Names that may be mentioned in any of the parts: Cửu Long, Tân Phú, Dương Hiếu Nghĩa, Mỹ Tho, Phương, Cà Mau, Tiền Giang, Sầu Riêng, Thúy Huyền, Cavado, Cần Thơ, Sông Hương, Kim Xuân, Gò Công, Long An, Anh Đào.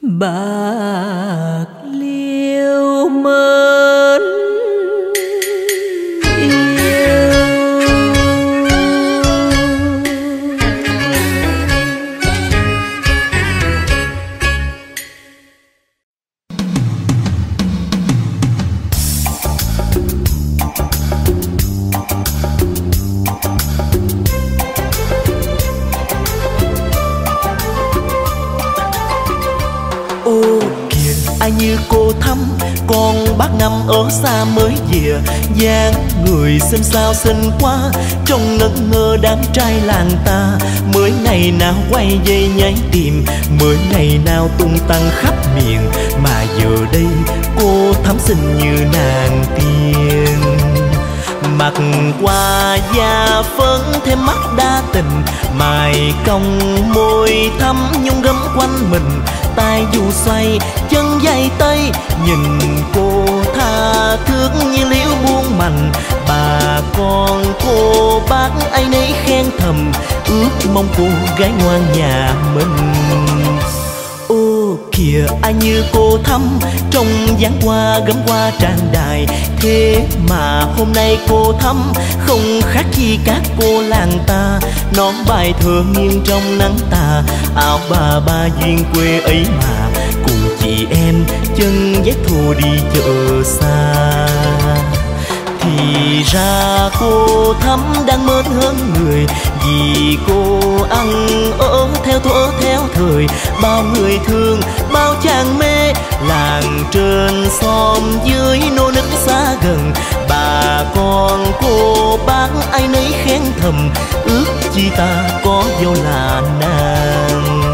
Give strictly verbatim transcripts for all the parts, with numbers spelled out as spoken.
bạc liêu mến yêu. Như cô thăm con bác năm ở xa mới về, dáng người xem sao xinh quá, trông ngẩn ngơ đám trai làng ta. Mới ngày nào quay dây nháy tìm, mới ngày nào tung tăng khắp miền, mà giờ đây cô thắm xinh như nàng tiên. Mặc qua da phấn thêm mắt đa tình, mài cong môi thắm nhung gấm quanh mình, tay dù xoay chân dây tây, nhìn cô tha thước như liễu buông mành. Bà con cô bác ai nấy khen thầm, ước mong cô gái ngoan nhà mình. Ô kìa ai như cô thắm, trong dáng hoa gấm hoa tràn đài, thế mà hôm nay cô thắm không khác chi các cô làng ta. Nón bài thơ nghiêng trong nắng tà, áo bà ba duyên quê ấy mà, cùng chị em chân dép thù đi chợ xa. Thì ra cô thắm đang mến hơn người, vì cô ăn ở theo thuở theo thời. Bao người thương, bao chàng mê, làng trên xóm dưới nô nức xa gần. Bà con cô bác ai nấy khen thầm, ước chi ta có vô là nàng.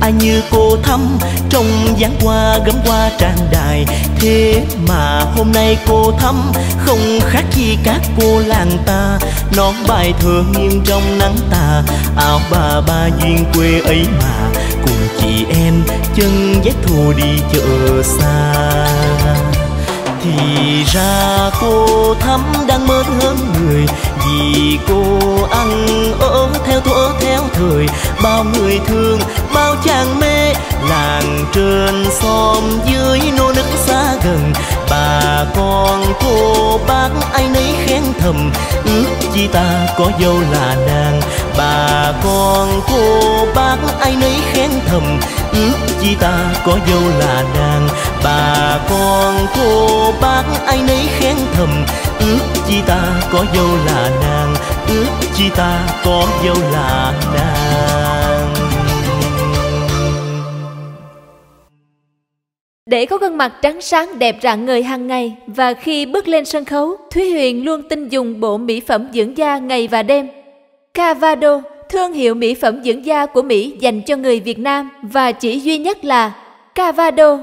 Ai như cô thắm, trong dáng hoa gấm hoa tràn đài, thế mà hôm nay cô thắm không khác chi các cô làng ta. Nón bài thơ nghiêng trong nắng tà, áo bà ba duyên quê ấy mà, cùng chị em chân dép thù đi chợ xa. Thì ra cô thắm đang mến hơn người, vì cô ăn ở theo thuở theo thời. Bao người thương, bao chàng mê, làng trên xóm dưới nô nức xa gần. Bà con cô bác ai nấy khen thầm, ước chi ta có dâu là nàng. Bà con cô bác ai nấy khen thầm, ước chi ta có dâu là nàng. Bà con cô bác ai nấy khen thầm, ước chi ta có dâu là nàng, ước chi ta có dâu là nàng. Để có gương mặt trắng sáng đẹp rạng ngời hàng ngày và khi bước lên sân khấu, Thúy Huyền luôn tin dùng bộ mỹ phẩm dưỡng da ngày và đêm. Cavado, thương hiệu mỹ phẩm dưỡng da của Mỹ dành cho người Việt Nam và chỉ duy nhất là Cavado.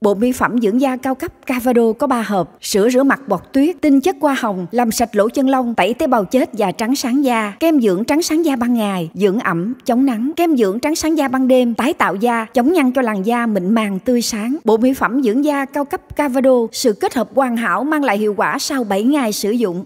Bộ mỹ phẩm dưỡng da cao cấp Cavado có ba hộp: sữa rửa mặt bọt tuyết, tinh chất hoa hồng làm sạch lỗ chân lông, tẩy tế bào chết và trắng sáng da; kem dưỡng trắng sáng da ban ngày, dưỡng ẩm chống nắng; kem dưỡng trắng sáng da ban đêm, tái tạo da, chống nhăn cho làn da mịn màng tươi sáng. Bộ mỹ phẩm dưỡng da cao cấp Cavado, sự kết hợp hoàn hảo mang lại hiệu quả sau bảy ngày sử dụng.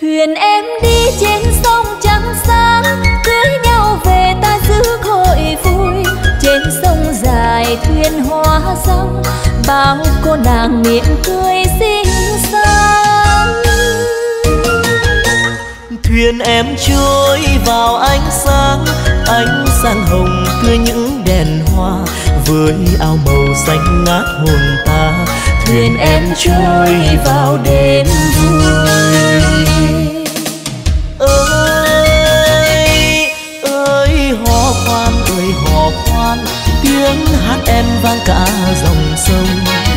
Thuyền em đi trên sông trắng sáng, cưới nhau về ta giữ hội vui. Trên sông dài thuyền hoa rong, bao cô nàng miệng cười xinh xắn. Thuyền em trôi vào ánh sáng, ánh sáng hồng tươi những đèn hoa, với áo màu xanh ngát hồn ta. Thuyền em trôi vào đêm vui. Ơi, ơi hò khoan, ơi hò khoan, tiếng hát em vang cả dòng sông.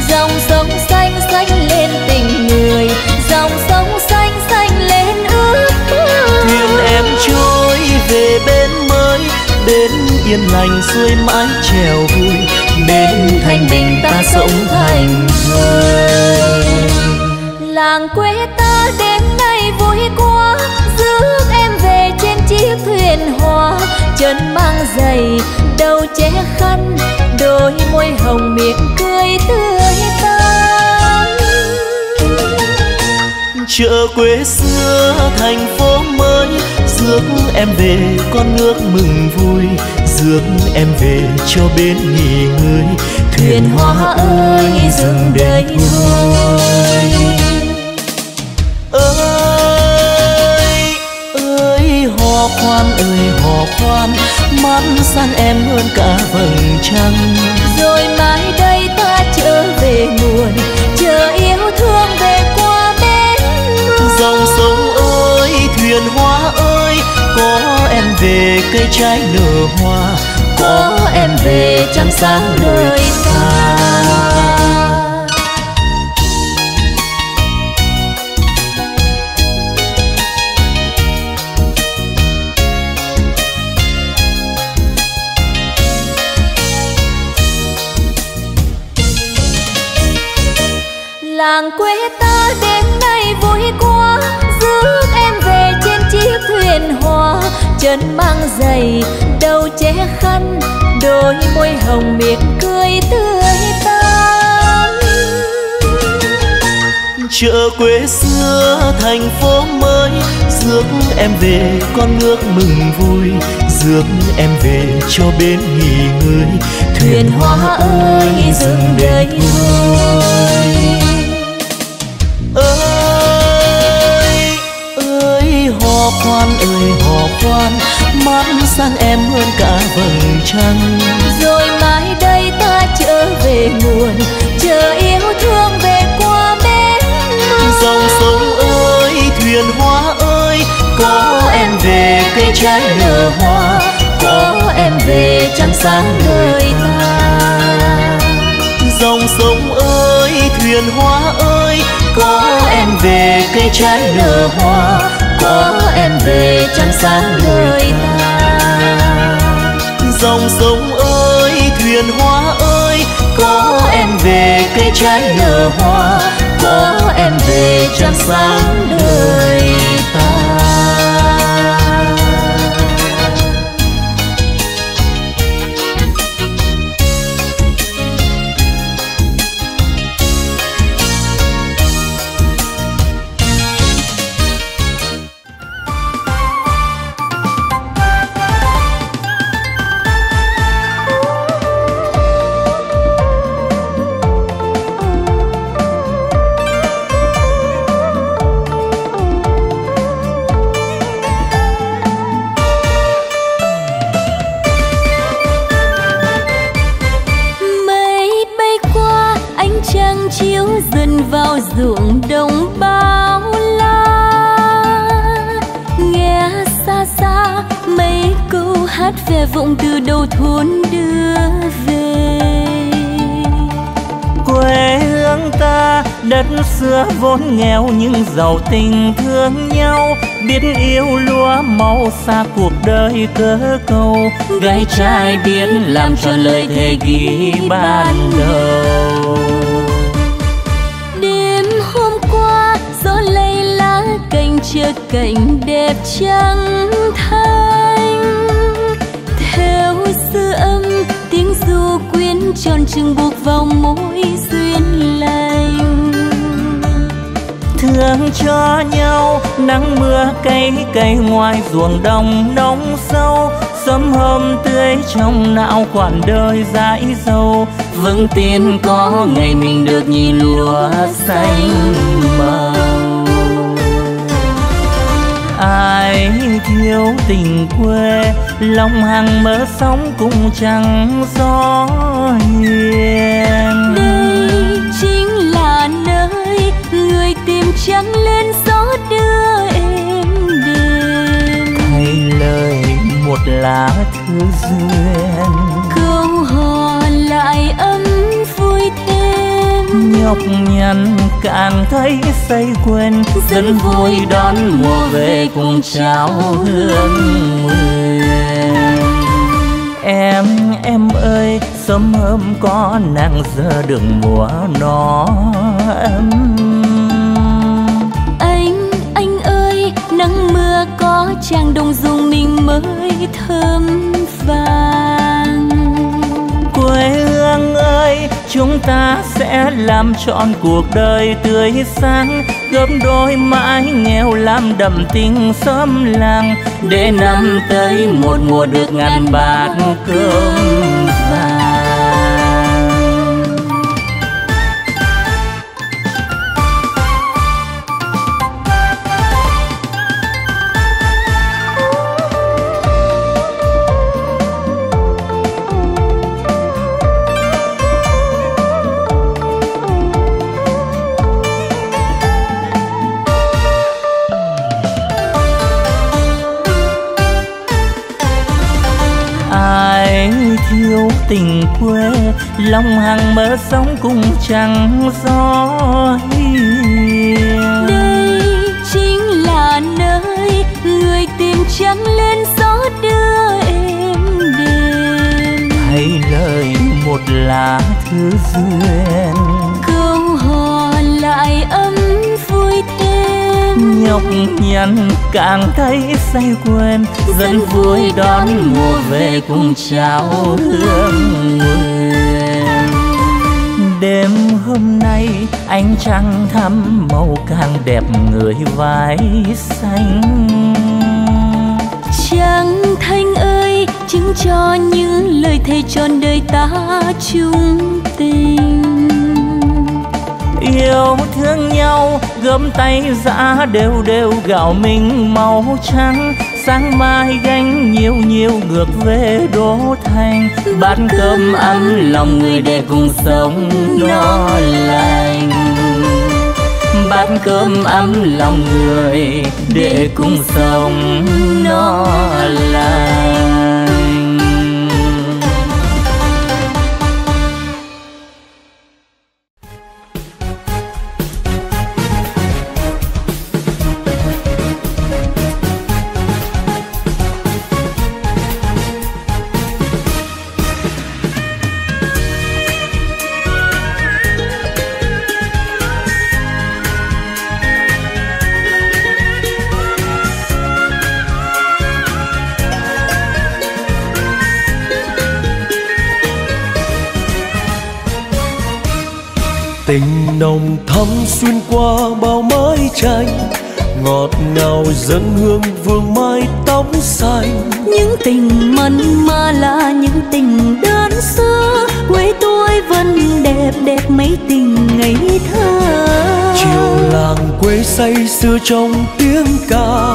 Dòng sông xanh xanh lên tình người, dòng sông xanh xanh lên ước mơ. Thuyền em trôi về bên mới, đến yên lành xuôi mãi trèo vui, đến Thanh Bình ta sống thành người. Làng quê ta đến nay vui quá, rước em về trên chiếc thuyền hoa, chân mang giày đầu che khăn, đôi môi hồng miệng cười tươi tắn. Chợ quê xưa thành phố mới, rước em về con nước mừng vui, rước em về cho bến nghỉ ngơi, thuyền hoa ơi dừng đây thôi. Ơi ơi hò khoan ơi hò khoan, mắt sang em hơn cả vầng trăng, rồi mai đây ta trở về nguồn, chờ yêu thương về qua bến luôn. Dòng sông ơi thuyền hoa ơi, có em về cây trái nở hoa, có em về trăng sáng đời ta. Làng quê ta đến nay vui quá, rước em về trên chiếc thuyền hoa, chân mang giày đầu che khăn, đôi môi hồng miệng cười tươi tắn. Chợ quê xưa thành phố mới, rước em về con nước mừng vui, rước em về cho bến nghỉ ngơi, thuyền hoa ơi dừng đây thôi. Ơi ơi hò khoan ơi hò khoan, mắt sang em hơn cả vầng trăng, rồi mai đây ta trở về nguồn, chờ yêu thương về qua bến luôn. Dòng sông ơi thuyền hoa ơi, có em về cây trái nở hoa, có em về trăng sáng đời ta. Dòng sông ơi thuyền hoa ơi, có em về cây trái nở hoa, có em về trăng sáng đời ta. Dòng sông ơi thuyền hoa ơi, có em về cây trái nở hoa, có em về trăng sáng đời ta. Ruộng đồng bao la, nghe xa xa mấy câu hát về vọng từ đầu thôn đưa về. Quê hương ta đất xưa vốn nghèo nhưng giàu tình thương nhau, biết yêu lúa mau xa cuộc đời cớ câu, gái trai biết làm cho lời thề ghi ban đầu. Chiếc cảnh đẹp trắng thanh, theo sư âm tiếng du quyến tròn trừng buộc vào mối duyên lành. Thương cho nhau nắng mưa cây cây ngoài ruộng đồng nóng sâu, sớm hôm tươi trong não quản đời dãi dâu, vững tin có ngày mình được nhìn lúa xanh màu. Ai thiếu tình quê lòng hàng mơ sóng cũng chẳng gió hiền, đây chính là nơi người tìm trắng lên gió đưa em đêm, thay lời một lá thư duyên câu hò lại ấm vui thêm, nhọc nhằn càng thấy say quên, dân vui đón mùa về cùng cháo hương nguyên. em em ơi, sớm hôm có nàng giờ đường mùa nó em. Anh, anh ơi, nắng mưa có chàng đồng dùng mình mới thơm vàng. Quê hương ơi, chúng ta sẽ làm trọn cuộc đời tươi sáng, góp đôi mãi nghèo làm đậm tình xóm làng, để năm tới một mùa được ngàn bát cơm vàng. Yêu tình quê lòng hàng mơ sống cùng chẳng gió hiền. Đây chính là nơi người tìm trắng lên gió đưa em đêm. Hãy lời một lá thư duyên, câu hò lại ấm vui thêm. Nhọc nhằn càng thấy say quên, dân vui đón mùa về cùng chào hương nguyện. Đêm hôm nay ánh trăng thắm màu càng đẹp người vai xanh. Trăng thanh ơi, chứng cho những lời thề trọn đời ta chung tình. Yêu thương nhau gấm tay giã đều đều gạo mình màu trắng, sáng mai gánh nhiều nhiều ngược về đô thành, bát cơm ăn lòng người để cùng sống no lành. Bát cơm ăn lòng người để cùng sống no lành. Tình nồng thắm xuyên qua bao mái tranh, ngọt ngào dâng hương vương mái tóc xanh. Những tình mặn mà là những tình đơn xưa, quê tôi vẫn đẹp đẹp mấy tình ngày thơ. Chiều làng quê say sưa trong tiếng ca,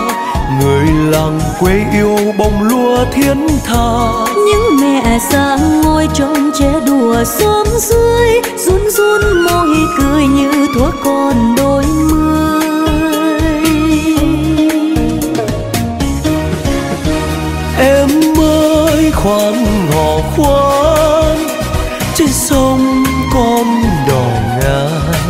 người làng quê yêu bông lúa thiên tha. Những mẹ già ngồi trọn trẻ đùa xóm dưới, run run môi cười như thuở con đôi mươi. Em ơi khoan hò khoan, trên sông con đò ngà.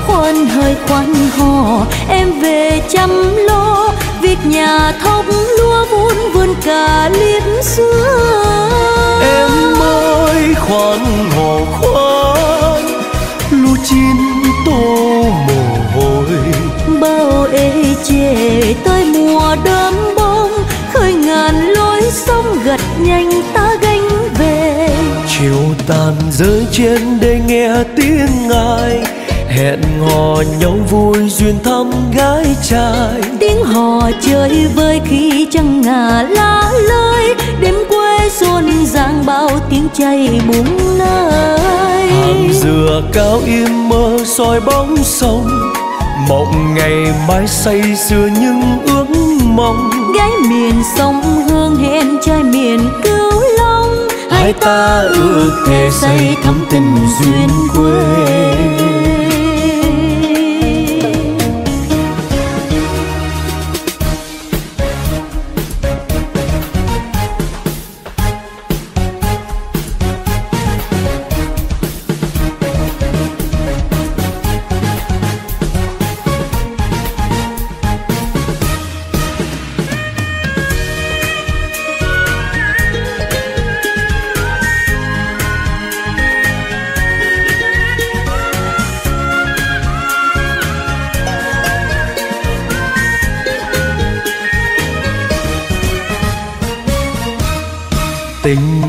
Khoan hơi khoan hò, em về chăm lo việc nhà thóc lúa vun vườn cả liếp xưa. Em ơi khoan hò khoan, lúa chín tô mồ hôi. Bao ê chề tới mùa đơm bông, khơi ngàn lối sông gật nhanh ta gánh về. Chiều tàn rơi trên đây nghe tiếng ai, hẹn hò nhau vui duyên thăm gái trai. Tiếng hò chơi vơi khi trăng ngả lá lơi, đêm quê rộn ràng bao tiếng chay búng nơi. Hàng dừa cao im mơ soi bóng sông, mộng ngày mai say sưa những ước mong. Gái miền sông Hương hẹn trai miền Cửu Long, hai ta ước thề say thắm tình duyên quê.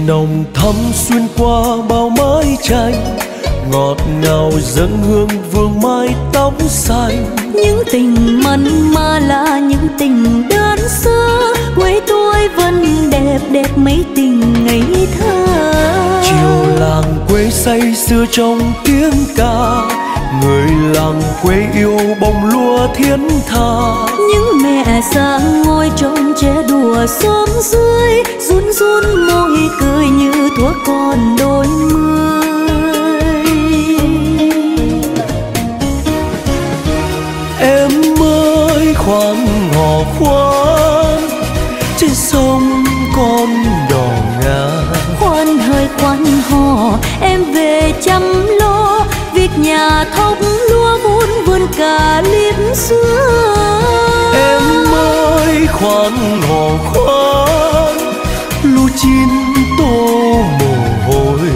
nồng thắm xuyên qua bao mái tranh, ngọt ngào dâng hương vương mái tóc xanh. Những tình mặn mà là những tình đơn xưa, quê tôi vẫn đẹp đẹp mấy tình ngày thơ. Chiều làng quê say xưa trong tiếng ca, người làng quê yêu bông lúa thiên tha. Những mẹ già ngồi trọn trẻ đùa xóm dưới, run run môi cười như thuở còn đôi mươi. Em ơi khoan hò khoan, trên sông con đò ngang. Khoan hơi khoan hò, em về chăm lo việc nhà thóc lúa vun vườn cà liếm xưa. Em ơi khoan hò khoan, lúa chín tô mồ hôi.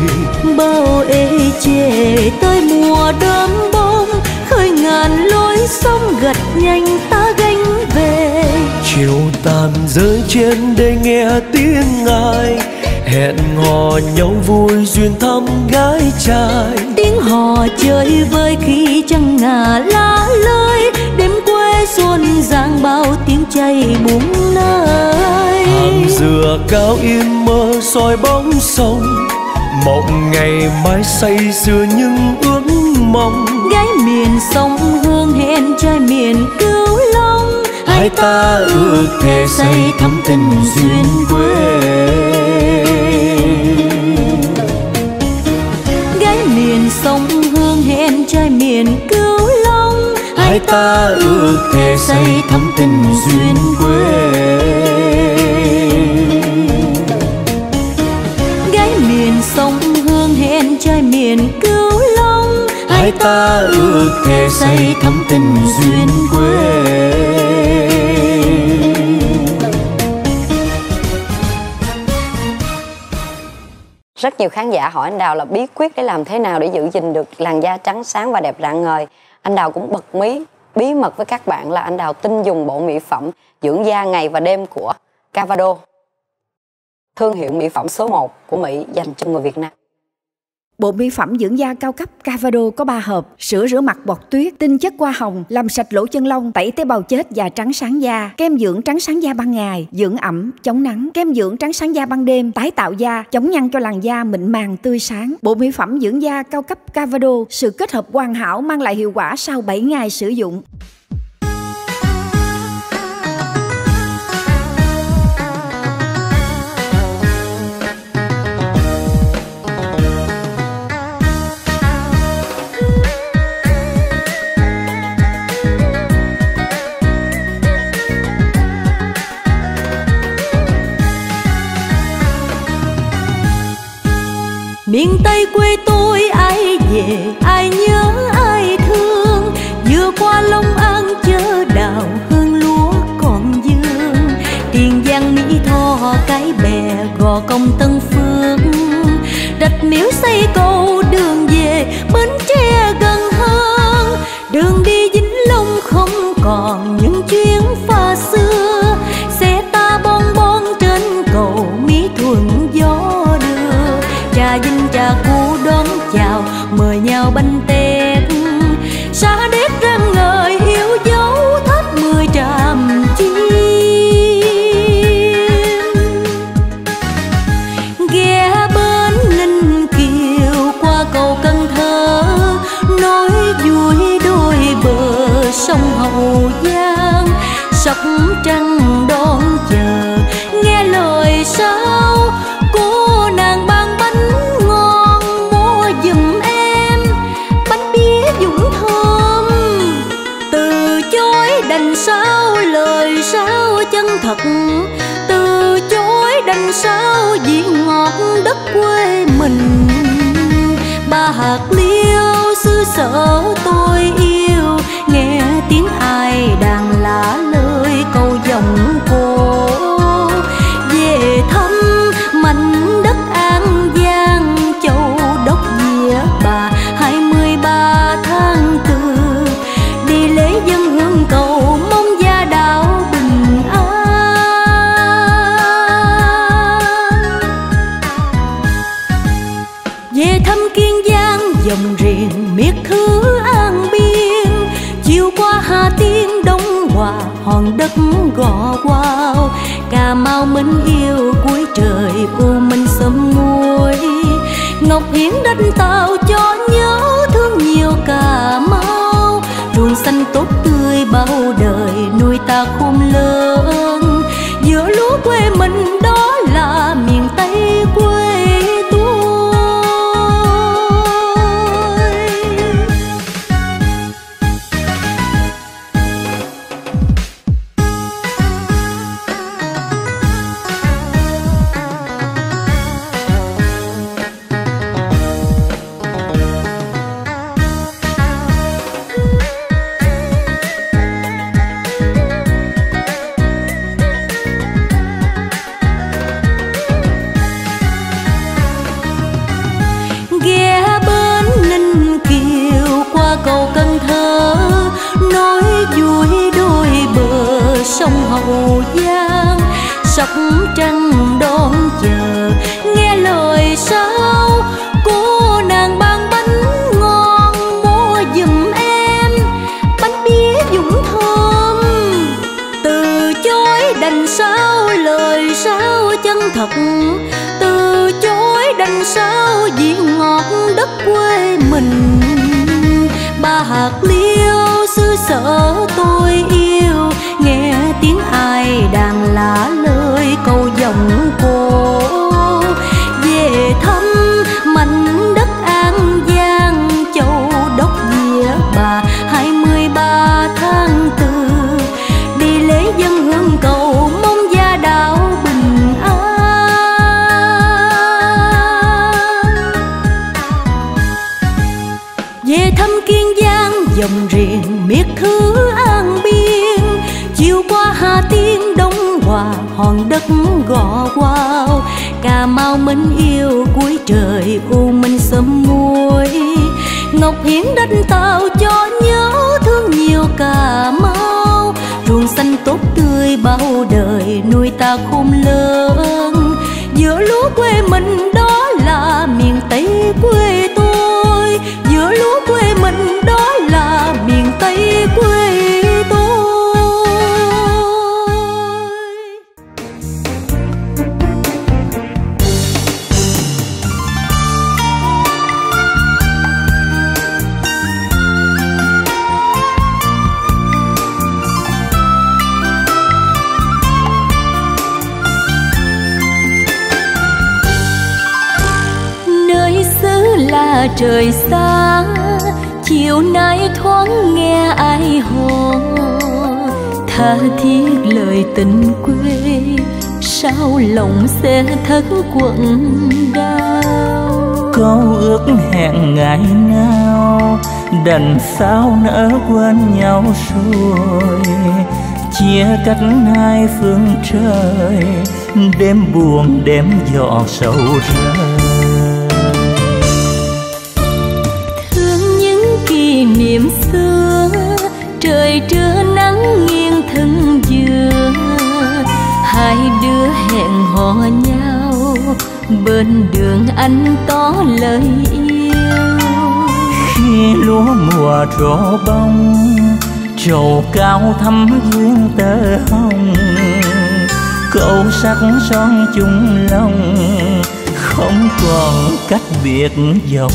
Bao ê chề tới mùa đơm bông, khơi ngàn lối sông gật nhanh ta gánh về. Chiều tàn rơi trên đây nghe tiếng ai hẹn hò nhau vui duyên thăm gái trai. Tiếng hò chơi vơi khi trăng ngả lá lơi, đêm quê xuân giang bao tiếng chay búng nơi. Hàng dừa cao im mơ soi bóng sông, mộng ngày mai say xưa những ước mong. Gái miền sông Hương hẹn trai miền Cửu Long, hai ta ước thề say thắm tình duyên quê. Gái miền sông Hương hẹn trai miền Cửu Long, hai ta ước thề say thắm tình duyên quê. Gái miền sông Hương hẹn trai miền Cửu Long, hai ta ước thề say thắm tình duyên quê. Rất nhiều khán giả hỏi anh Đào là bí quyết để làm thế nào để giữ gìn được làn da trắng sáng và đẹp rạng ngời. Anh Đào cũng bật mí bí mật với các bạn là anh Đào tin dùng bộ mỹ phẩm dưỡng da ngày và đêm của Cavado, thương hiệu mỹ phẩm số một của Mỹ dành cho người Việt Nam. Bộ mỹ phẩm dưỡng da cao cấp Cavado có ba hộp: sữa rửa mặt bọt tuyết, tinh chất hoa hồng làm sạch lỗ chân lông, tẩy tế bào chết và trắng sáng da, kem dưỡng trắng sáng da ban ngày, dưỡng ẩm chống nắng, kem dưỡng trắng sáng da ban đêm, tái tạo da, chống nhăn cho làn da mịn màng tươi sáng. Bộ mỹ phẩm dưỡng da cao cấp Cavado, sự kết hợp hoàn hảo mang lại hiệu quả sau bảy ngày sử dụng. Miền Tây quê tôi ai về ai nhớ ai thương, vừa qua Long An chớ đào hương lúa còn dương. Tiền Giang Mỹ Tho Cái Bè Gò Công Tân Phú, đạch miếu xây cầu đường về Bến Tre gần hơn. Đường đi Vĩnh Long không còn những chuyến pha xưa, xe ta bon bon trên cầu Mỹ Thuận gió. Trà Vinh trà cũ đón chào mời nhau bánh tét, xa đét răng ngời hiếu dấu thấp mười tràm chim. Ghé bến Ninh Kiều qua cầu Cần Thơ, nói vui đôi bờ sông Hậu Giang. Sóc trăng đón chờ nghe lời sao cô nàng ban sao lời sao chân thật, từ chối đành sao diện ngọt đất quê mình. Ba hạt liêu xứ sở tôi yêu, nghe tiếng ai đàn lá lời câu dòng cô về thăm mảnh đất An Giang châu đốc dĩa bà. Hai mươi ba tháng tư đi lễ dân hương cầu hòn đất Gò Quao, Cà Mau mến yêu cuối trời u minh sớm muối. Ngọc Hiến đất Tàu cho nhớ thương nhiều Cà Mau, ruộng xanh tốt tươi bao đời nuôi ta khôn lớn. Giữa lúa quê mình đó là miền Tây quê tôi. Sông Hậu Giang sọc trăng đón chờ, nghe lời sao cô nàng ban bánh ngon mua giùm em. Bánh bía Dũng Thơm từ chối đành sao, lời sao chân thật từ chối đành sao, diện ngọt đất quê mình. Ba hạt liêu xứ sở tôi yêu, nghe tiếng ai đàn lá lời câu giọng cô. Về thăm mảnh đất An Giang, Châu Đốc Dĩa Bà, hai mươi ba tháng tư đi lễ dân hương cầu mong gia đạo bình an. Về thăm Kiên Giang dòng riêng miệt thứ an biên, chiều qua Hà Tiên Đông Hòa hòn đất Gò Quao, Cà Mau mến yêu cuối trời u minh sớm muối. Ngọc Hiến đất Tàu cho nhớ thương nhiều Cà Mau, ruộng xanh tốt tươi bao đời nuôi ta khôn lớn. Giữa lúa quê mình đó là miền Tây quê tôi, giữa lúa quê mình đó là miền Tây quê tôi. Trời xa chiều nay thoáng nghe ai hò tha thiết lời tình quê, sao lòng sẽ thất quặn đau. Câu ước hẹn ngày nào đành sao nỡ quên nhau rồi, chia cách hai phương trời đêm buồn đêm giọt sầu rơi. Niệm xưa trời trưa nắng nghiêng thân dừa, hai đứa hẹn hò nhau bên đường anh tỏ lời yêu. Khi lúa mùa trổ bông trầu cao thắm duyên tơ hồng, câu sắc son chung lòng không còn cách biệt dòng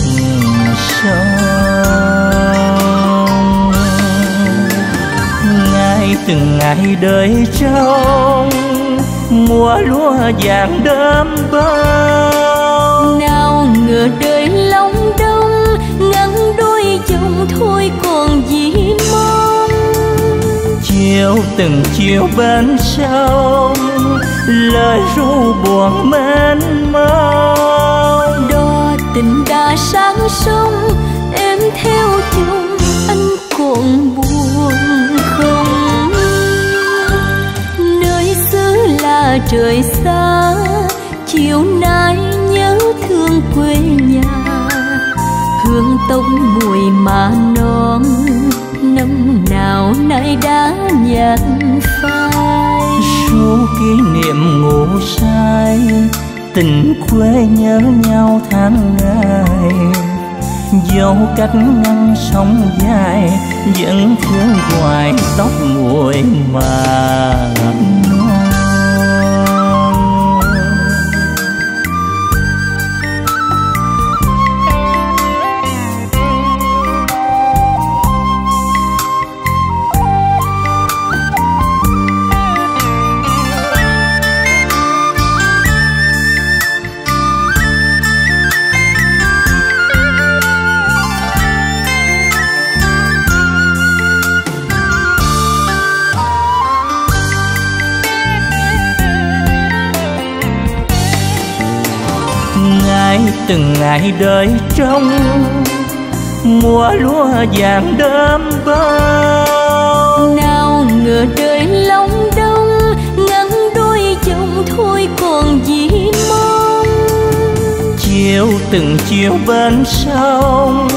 sông. Ngày từng ngày đời trong mùa lúa vàng đơm bông, nào ngờ đời long đông ngắn đôi chồng thôi còn gì mong. Chiều từng chiều bên sông lời ru buồn mênh mông, đò tình đã sáng sông em theo chồng anh còn buồn không. Nơi xứ là trời xa chiều nay nhớ thương quê nhà, hương tông mùi mà non năm nào nay đã nhạt phai. Ru kỷ niệm ngủ say tình quê nhớ nhau tháng ngày, dẫu cách ngăn sóng dài vẫn thương hoài tóc nguội mà từng ngày đời trong mùa lúa vàng đơm bao nào ngờ đời long đông ngắn đôi chồng thôi còn gì mong chiều từng chiều bên sông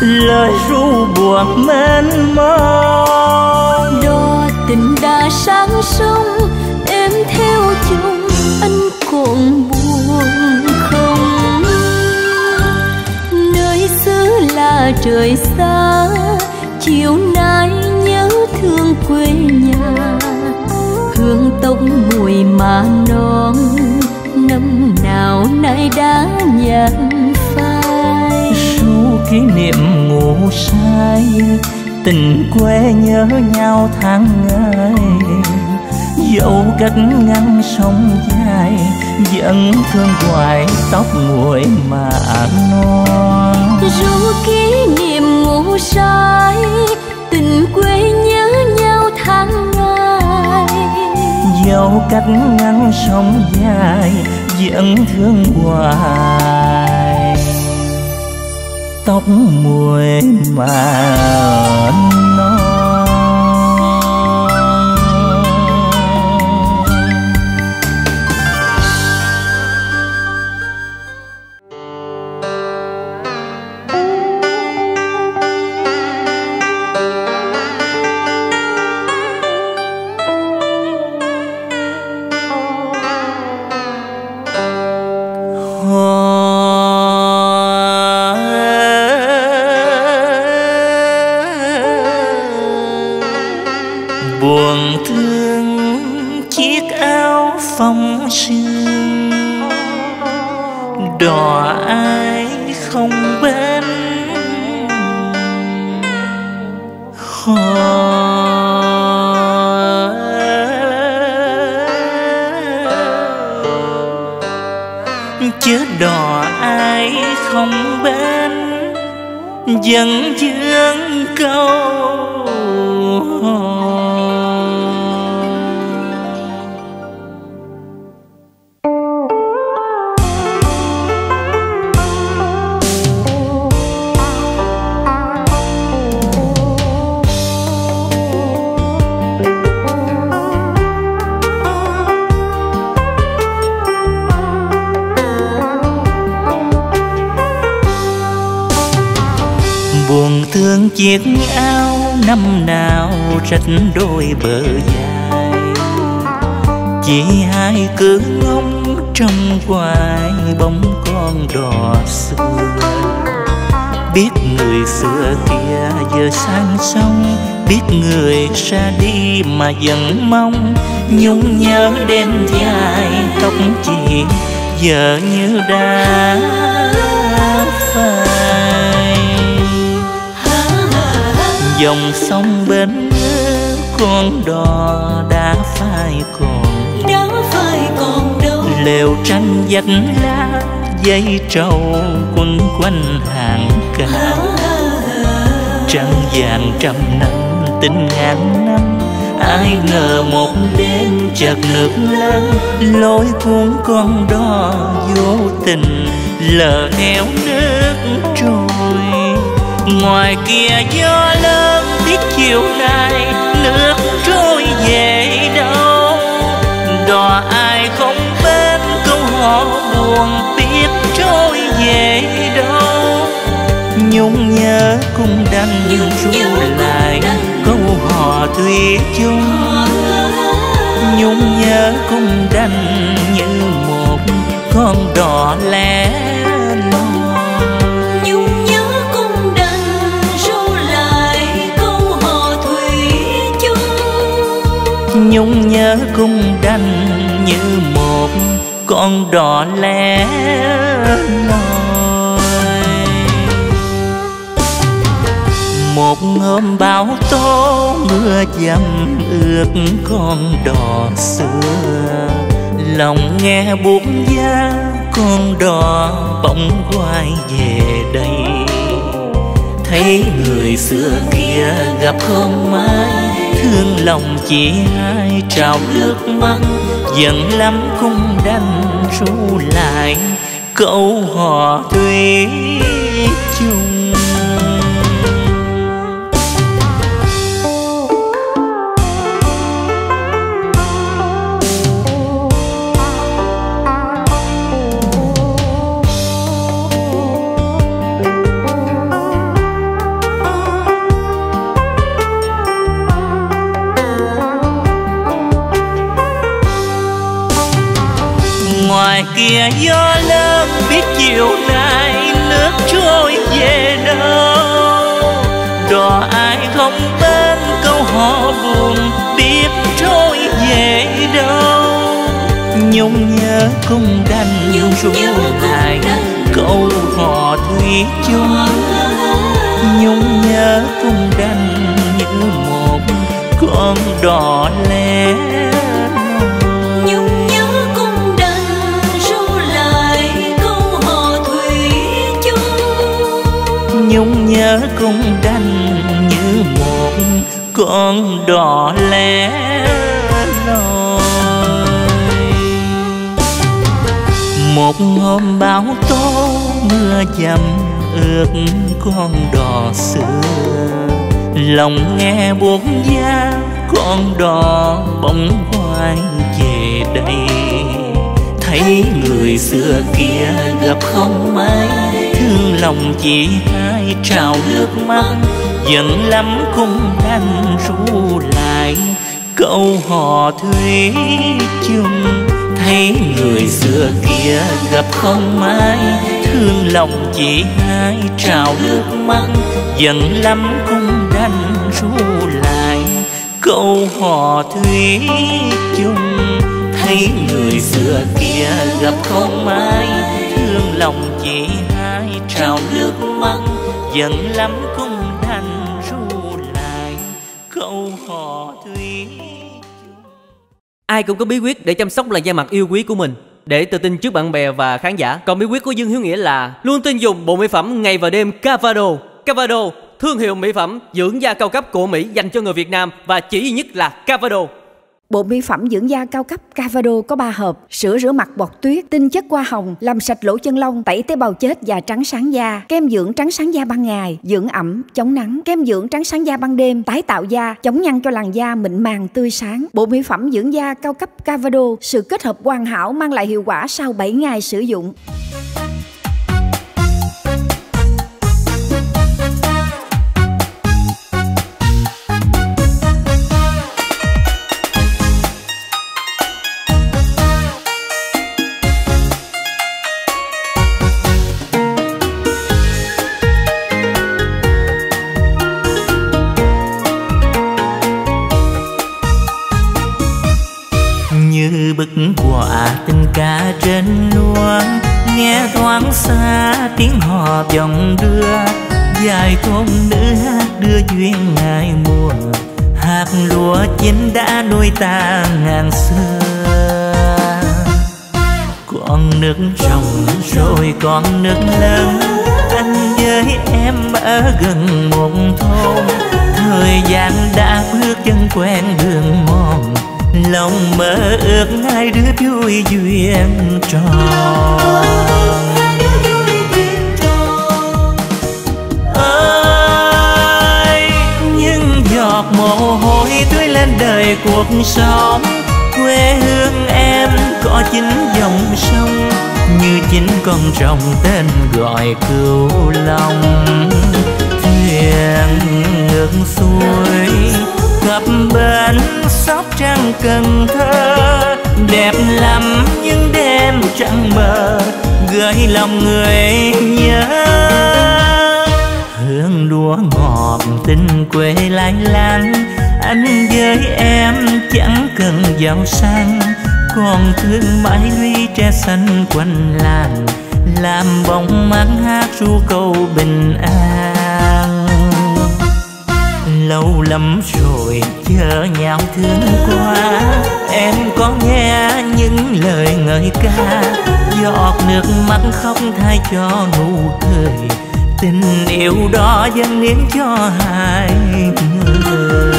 lời ru buồn mênh mông đò tình đã sáng sông em theo chồng anh còn buồn trời xa chiều nay nhớ thương quê nhà hương tông mùi mà non năm nào nay đã nhạt phai ru kỷ niệm ngủ say tình quê nhớ nhau tháng ngày dẫu cách ngăn sông dài vẫn thương hoài tóc nguội mà non ru kỷ niệm ngủ say tình quê nhớ nhau tháng ngày dẫu cách ngăn sông dài vẫn thương hoài tóc muội mà non. Dần dương câu chiếc áo năm nào rách đôi bờ dài chỉ hai cứ ngóng trong hoài bóng con đò xưa biết người xưa kia giờ sang sông biết người ra đi mà vẫn mong nhung nhớ đêm dài tóc chị giờ như đã dòng sông bên nước con đò đã phai còn đã phai còn đâu lều tranh vách lá dây trầu quấn quanh hàng cát trăng vàng trăm năm tình ngàn năm ai ngờ một đêm chợt nước lên lối cuốn con đò vô tình lờ theo nước trôi ngoài kia gió lớn biết chiều nay nước trôi về đâu đò ai không bên câu hò buồn biết trôi về đâu nhung nhớ cũng đang nhung ru lại câu hò thủy chung nhung nhớ cũng đành như một con đò lẻ loi. Nhung nhớ cũng đành ru lại câu nhung nhớ cung đành như một con đò lẻ loi. Một hôm bão tố mưa dầm ướt con đò xưa, lòng nghe buốt giá con đò bỗng quay về đây. Thấy người xưa kia gặp không ai, thương lòng chị hai trào nước mắt. Giận lắm cũng đành ru lại câu hò thủy chung. Ngoài kia gió lớn biết chiều nay nước trôi về đâu, đò ai không bên câu hò buồn biết trôi về đâu. Nhung nhớ cung đành nhung ru lại câu hò thủy chung. Nhung nhớ cung đành như một con đò lẻ, nhung nhớ cũng đành như một con đò lẻ loi. Một hôm bão tố mưa dầm ướt con đò xưa, lòng nghe buốt giá con đò bỗng quay về đây. Thấy người xưa kia gặp không ai, thương lòng chị hai trào nước mắt. Giận lắm cũng đành ru lại câu hò thủy chung. Thấy người xưa kia gặp không ai, thương lòng chị hai trào nước mắt. Giận lắm cũng đành ru lại câu hò thủy chung. Thấy người xưa kia gặp không ai, thương lòng chị hai trào nước mắt. Giận lắm cũng đành ru lại câu hò thủy. Ai cũng có bí quyết để chăm sóc làn da mặt yêu quý của mình, để tự tin trước bạn bè và khán giả. Còn bí quyết của Dương Hiếu Nghĩa là luôn tin dùng bộ mỹ phẩm ngày và đêm Cavado. Cavado, thương hiệu mỹ phẩm dưỡng da cao cấp của Mỹ dành cho người Việt Nam và chỉ duy nhất là Cavado. Bộ mỹ phẩm dưỡng da cao cấp Cavado có ba hộp: sữa rửa mặt bọt tuyết, tinh chất hoa hồng làm sạch lỗ chân lông, tẩy tế bào chết và trắng sáng da, kem dưỡng trắng sáng da ban ngày, dưỡng ẩm chống nắng, kem dưỡng trắng sáng da ban đêm, tái tạo da, chống nhăn cho làn da mịn màng tươi sáng. Bộ mỹ phẩm dưỡng da cao cấp Cavado, sự kết hợp hoàn hảo mang lại hiệu quả sau bảy ngày sử dụng. Quả tình ca trên luông nghe thoáng xa tiếng hò vòng đưa, dài thôn nữ hát đưa duyên ngày mùa. Hạt lúa chín đã nuôi ta ngàn xưa, con nước rồng rồi con nước lớn. Anh với em ở gần một thôn, thời gian đã bước chân quen đường mòn. Lòng mơ ước hai đứa vui duyên tròn. Ơi những giọt mồ hôi tưới lên đời cuộc sống, quê hương em có chín dòng sông, như chín con rồng tên gọi Cửu Long. Thuyền ngược xuôi cập bến Sóc Trăng Cần Thơ, đẹp lắm những đêm trăng mờ, gợi lòng người nhớ. Hương lúa ngọt tình quê lai láng, Anh với em chẳng cần giàu sang, còn thương mãi ly tre xanh quanh làng, làm bóng máng hát ru câu bình an. Lâu lắm rồi chờ nhau thương qua, em có nghe những lời ngợi ca, giọt nước mắt khóc thay cho nụ cười, tình yêu đó dâng niềm cho hai người.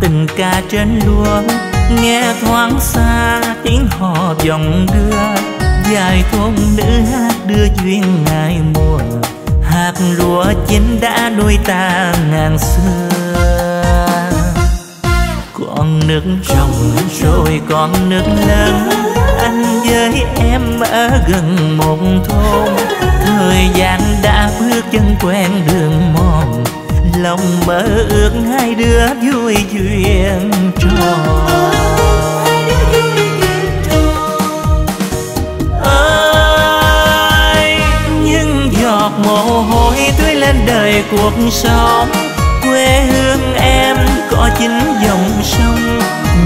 Tình ca trên lúa nghe thoáng xa tiếng hò vọng đưa, dài thôn nữ hát đưa duyên ngày mùa, hạt lúa chín đã đôi ta ngàn xưa. Con nước rộng rồi con nước lớn, anh với em ở gần một thôn, thời gian đã bước chân quen đường mòn, lòng mơ ước hai đứa vui duyên tròn. Ơi những giọt mồ hôi tưới lên đời cuộc sống, quê hương em có chín dòng sông,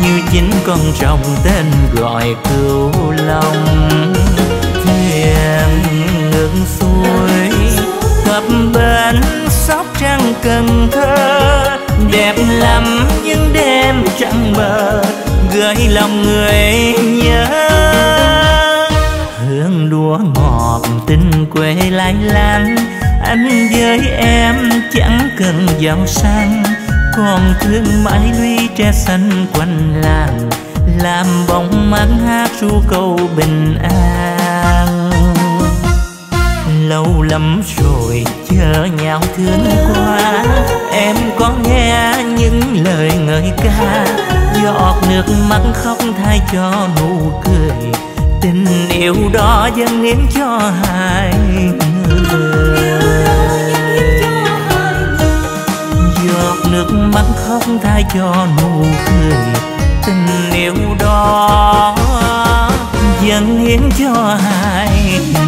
như chín con rồng tên gọi Cửu Long. Thuyền ngược xuôi khắp bên Sóc Trăng Cần Thơ, đẹp lắm những đêm trăng mờ, gợi lòng người nhớ. Hương lúa ngọt tình quê lai lan, anh với em chẳng cần giàu sang, còn thương mãi lũy tre xanh quanh làng, làm bóng máng hát ru câu bình an. Lâu lắm rồi chờ nhau thương qua, em có nghe những lời ngợi ca, giọt nước mắt khóc thay cho nụ cười, tình yêu đó dâng niềm cho hai người. Giọt nước mắt khóc thay cho nụ cười, tình yêu đó dâng niềm cho hai người.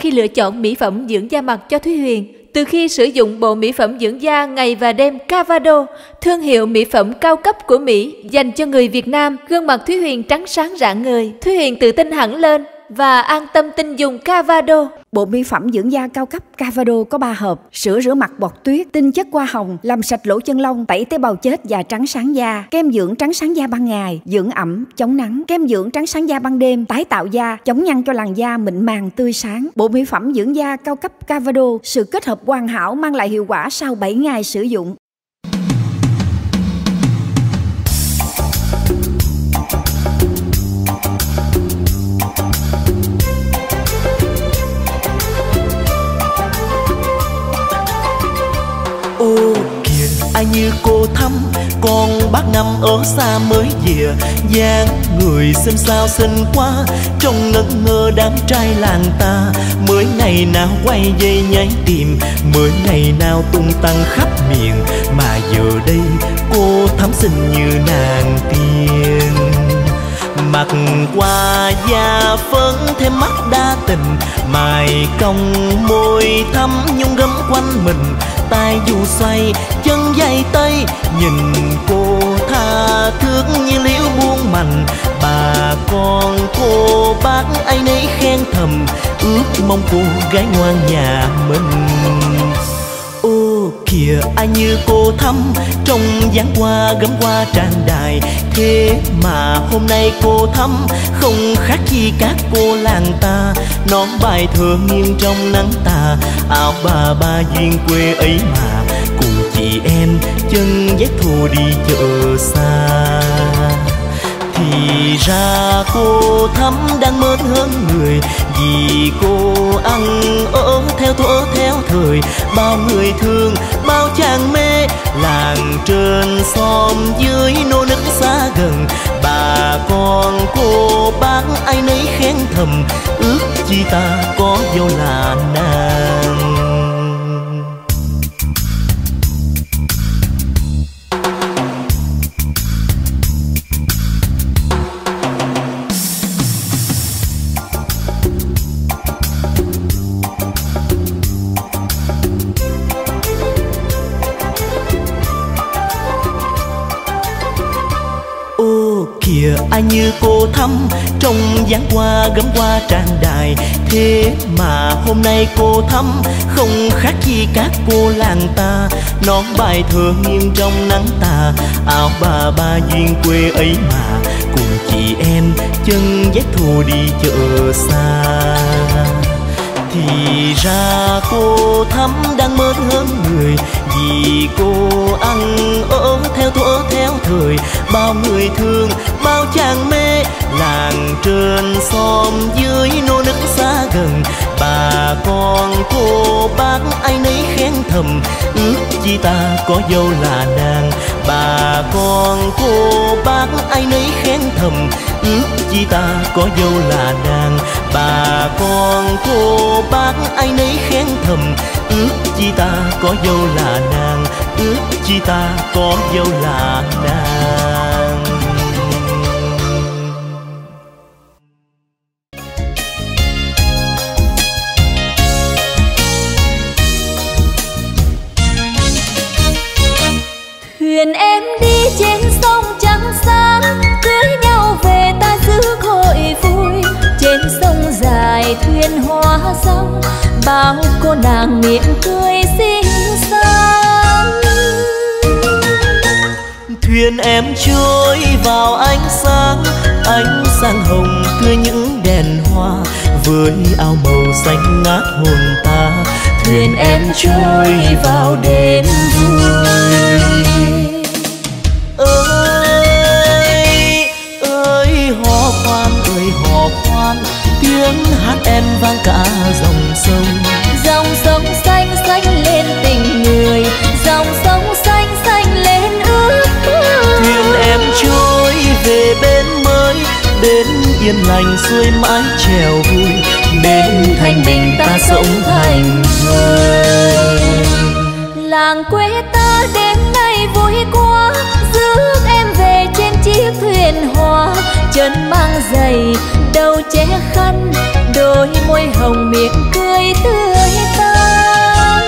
Khi lựa chọn mỹ phẩm dưỡng da mặt cho Thúy Huyền, từ khi sử dụng bộ mỹ phẩm dưỡng da ngày và đêm Cavado, thương hiệu mỹ phẩm cao cấp của Mỹ dành cho người Việt Nam, gương mặt Thúy Huyền trắng sáng rạng ngời. Thúy Huyền tự tin hẳn lên và an tâm tin dùng Cavado. Bộ mỹ phẩm dưỡng da cao cấp Cavado có ba hộp: sữa rửa mặt bọt tuyết, tinh chất hoa hồng làm sạch lỗ chân lông, tẩy tế bào chết và trắng sáng da, kem dưỡng trắng sáng da ban ngày, dưỡng ẩm chống nắng, kem dưỡng trắng sáng da ban đêm, tái tạo da, chống nhăn cho làn da mịn màng tươi sáng. Bộ mỹ phẩm dưỡng da cao cấp Cavado, sự kết hợp hoàn hảo mang lại hiệu quả sau bảy ngày sử dụng. Ô kìa ai như cô thắm, con bác năm ở xa mới về, dáng người xem sao xinh quá, trông ngất ngơ đám trai làng ta. Mới ngày nào quay dây nháy tìm, mới ngày nào tung tăng khắp miền, mà giờ đây cô thắm xinh như nàng tiên. Mặt qua da phấn thêm mắt đa tình, mài cong môi thắm nhung gấm quanh mình, tay dù xoay chân dây tây, nhìn cô tha thước như liễu buông mành. Bà con cô bác ai nấy khen thầm, ước mong cô gái ngoan nhà mình. Ô kìa ai như cô thắm, trong dáng hoa gấm hoa tràn đài, thế mà hôm nay cô thắm không khác gì các cô làng ta. Nón bài thơ nghiêng trong nắng tà, áo bà ba duyên quê ấy mà, cùng chị em chân dắt thù đi chợ xa. Thì ra cô thắm đang mến hơn người, vì cô ăn ở theo thuở theo thời, bao người thương bao chàng mê, làng trên xóm dưới nô nức gần. Bà con cô bác ai nấy khen thầm, ước chi ta có vô là nàng. Ai như cô thắm trong dáng hoa gấm hoa trang đài, thế mà hôm nay cô thắm không khác gì các cô làng ta. Nón bài thơ nghiêng trong nắng tà, áo bà ba duyên quê ấy mà, cùng chị em chân dắt thù đi chợ xa. Thì ra cô thắm đang mến hơn người, vì cô ăn ở theo thuở theo thời. Bao người thương, bao chàng mê, làng trên xóm dưới nô nức xa gần. Bà con cô bác ai nấy khen thầm, ước chi ta có dâu là nàng. Bà con cô bác ai nấy khen thầm, ước chi ta có dâu là nàng. Bà con cô bác ai nấy khen thầm, ước chi ta có dâu là nàng, ước chi ta có dâu là nàng. Thuyền em đi trên sông trắng sáng, cưới nhau về ta giữ hội vui. Trên sông dài thuyền hoa rong, bao cô nàng miệng cười xinh xắn. Thuyền em trôi vào ánh sáng, ánh sáng hồng tươi những đèn hoa, với áo màu xanh ngát hồn ta. Thuyền em trôi vào đêm vui. Ơi, ơi hò khoan, ơi hò khoan, tiếng hát em vang cả dòng sông. Dòng sông xanh xanh lên tình người, dòng sông xanh xanh lên ước mơ. Thuyền em trôi về bên mới, đến yên lành xuôi mãi trèo vui. Đến Thanh Bình ta sống thành người. Làng quê ta đêm nay vui quá, rước em về trên chiếc thuyền hoa. Chân mang giày, đầu che khăn, đôi môi hồng miệng cười tươi tắn.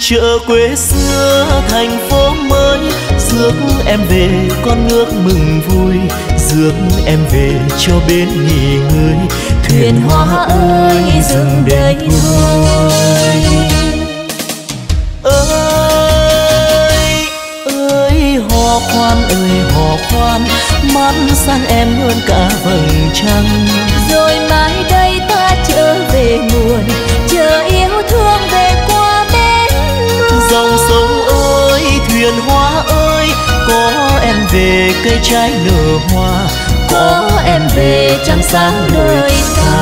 Chợ quê xưa thành phố mới, rước em về con nước mừng vui. Rước em về cho bên nghỉ ngơi. Thuyền hoa ơi dừng đây thôi. Ơi, ơi hò khoan, ơi hò khoan, mắt sang em hơn cả vầng trăng. Rồi mai đây ta trở về nguồn, chờ yêu thương về qua bến mưa. Dòng sông ơi, thuyền hoa ơi, có em về cây trái nở hoa, có em về trăng sáng nơi ta.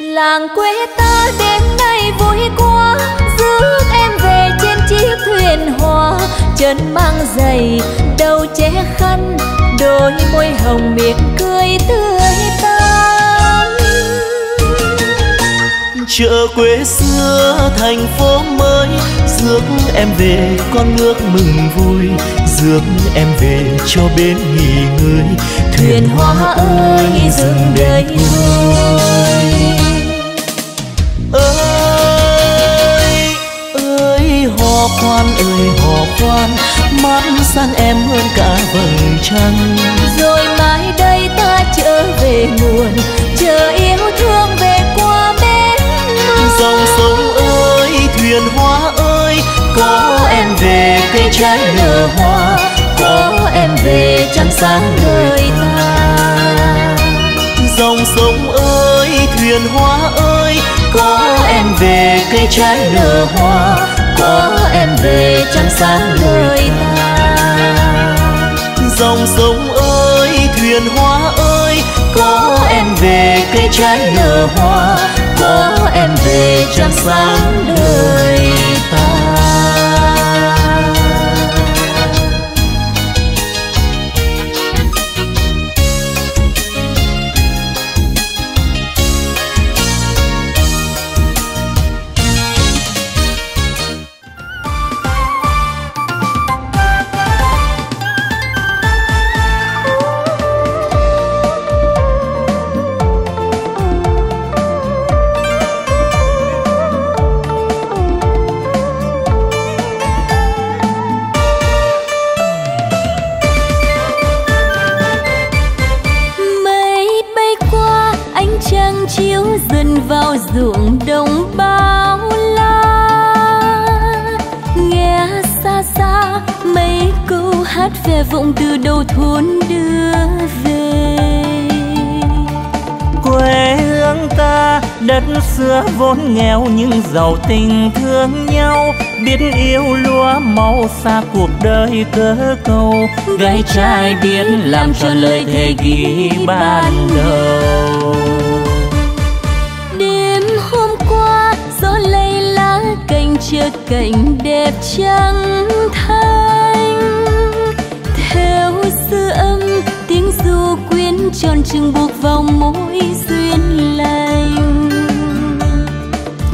Làng quê ta đêm nay vui quá, rước em về trên chiếc thuyền hoa. Chân mang giày, đầu che khăn, đôi môi hồng miệng cười tươi tắn. Chợ quê xưa thành phố mới, rước em về con nước mừng vui. Rước em về cho bên nghỉ ngơi. Thuyền hoa ơi dừng đây thôi. Ơi, ơi hò khoan, ơi hò khoan, mắt sang em hơn cả vầng trăng. Rồi mai đây ta trở về nguồn, chờ yêu thương về qua bến mưa. Dòng sông ơi, thuyền hoa ơi, có em về cây trái nở hoa, có em về trăng sáng nơi ta. Dòng sông ơi, thuyền hoa ơi, có em về cây trái nở hoa, có em về trắng sáng người ta. Dòng sông ơi, thuyền hoa ơi, có em về cây trái nở hoa, có em về trăng sáng đời ta. Ruộng đồng bao la, nghe xa xa mấy câu hát về vọng từ đầu thôn đưa về quê hương ta. Đất xưa vốn nghèo nhưng giàu tình thương nhau, biết yêu lúa màu xa cuộc đời cớ câu, gái trai biết làm tròn lời thề ghi ban đầu. Chiếc cảnh đẹp trắng thanh theo dư âm tiếng du quyến tròn trừng buộc vào mối duyên lành.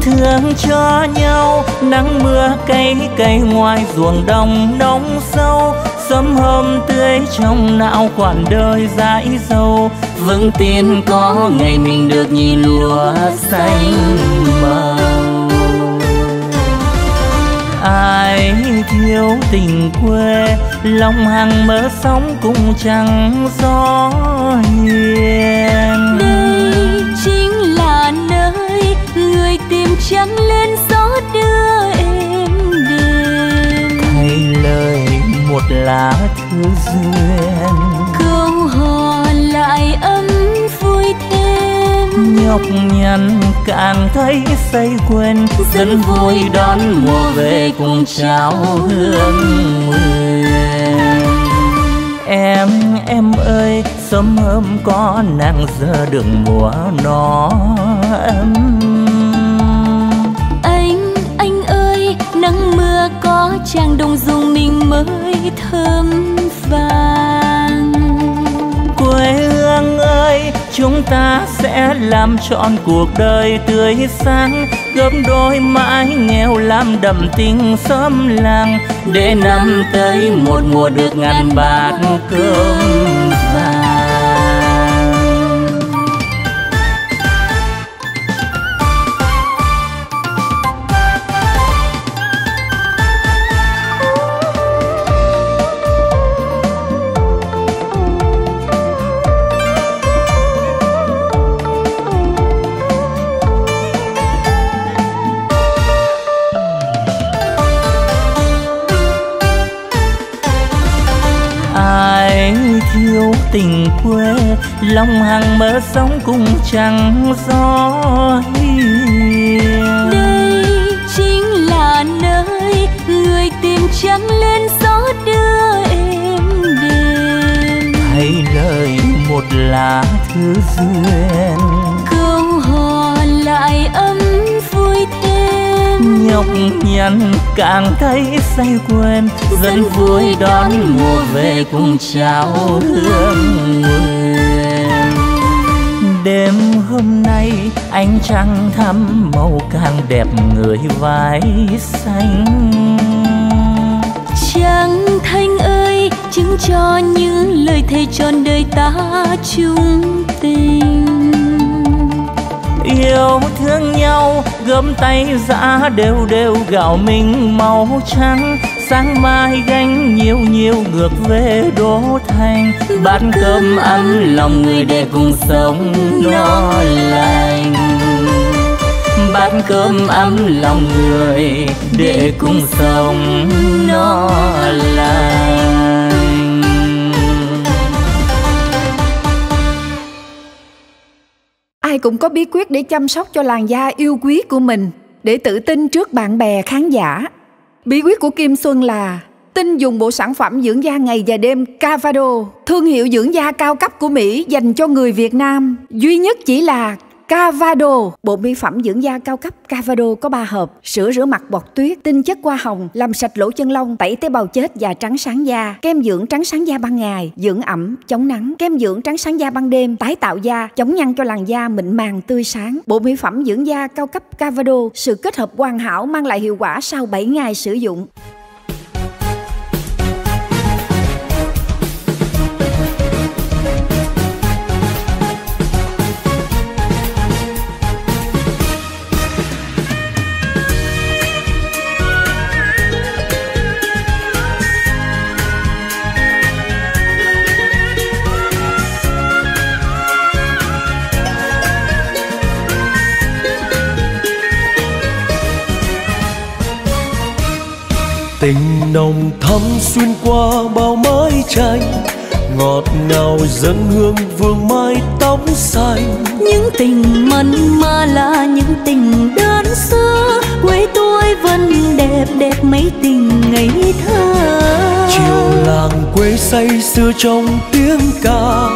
Thương cho nhau nắng mưa cây cây ngoài ruộng đồng nóng sâu, sớm hôm tươi trong não quản đời dãi dâu, vững tin có ngày mình được nhìn lúa xanh màu. Ai thiếu tình quê, lòng hàng mơ sóng cũng chẳng gió hiền. Đây chính là nơi người tìm trắng lên gió đưa em đêm, thay lời một lá thư duyên, câu hò lại ấm vui thêm, nhọc nhằn càng thấy say quên, dân vui đón mùa về cùng cháu hương nguyên. Em, em ơi, sớm hôm có nàng giờ được mùa nó ấm. Anh, anh ơi, nắng mưa có chàng đồng dùng mình mới thơm vàng. Quê hương ơi, chúng ta sẽ làm trọn cuộc đời tươi sáng, gấp đôi mãi nghèo làm đậm tình xóm làng, để năm tới một mùa được ngàn bát cơm vàng. Yêu tình quê, lòng hàng mơ sóng cũng chẳng gió hiền. Đây chính là nơi người tìm trắng lên gió đưa em đêm, thay lời một lá thư duyên, câu hò lại ấm vui thêm, nhọc nhằn càng thấy say quên, dân vui đón mùa về cùng cháu hương nguyên. Đêm hôm nay ánh trăng thắm màu càng đẹp người vai xanh. Trăng thanh ơi, chứng cho những lời thề tròn đời ta chung tình. Yêu thương nhau gấm tay giã đều đều gạo mình màu trắng, sáng mai gánh nhiều nhiều ngược về đô thành, bát cơm ăn lòng người để cùng sống no lành, bát cơm ăn lòng người để cùng sống no lành. Ai cũng có bí quyết để chăm sóc cho làn da yêu quý của mình, để tự tin trước bạn bè khán giả. Bí quyết của Kim Xuân là tin dùng bộ sản phẩm dưỡng da ngày và đêm Cavado, thương hiệu dưỡng da cao cấp của Mỹ dành cho người Việt Nam. Duy nhất chỉ là Cavado. Bộ mỹ phẩm dưỡng da cao cấp Cavado có ba hộp: sữa rửa mặt bọt tuyết, tinh chất hoa hồng làm sạch lỗ chân lông, tẩy tế bào chết và trắng sáng da, kem dưỡng trắng sáng da ban ngày, dưỡng ẩm chống nắng, kem dưỡng trắng sáng da ban đêm, tái tạo da, chống nhăn cho làn da mịn màng tươi sáng. Bộ mỹ phẩm dưỡng da cao cấp Cavado, sự kết hợp hoàn hảo mang lại hiệu quả sau bảy ngày sử dụng. Tình nồng thắm xuyên qua bao mái tranh, ngọt ngào dâng hương vương mái tóc xanh. Những tình mặn mà là những tình đơn xưa, quê tôi vẫn đẹp đẹp mấy tình ngày thơ. Chiều làng quê say sưa trong tiếng ca,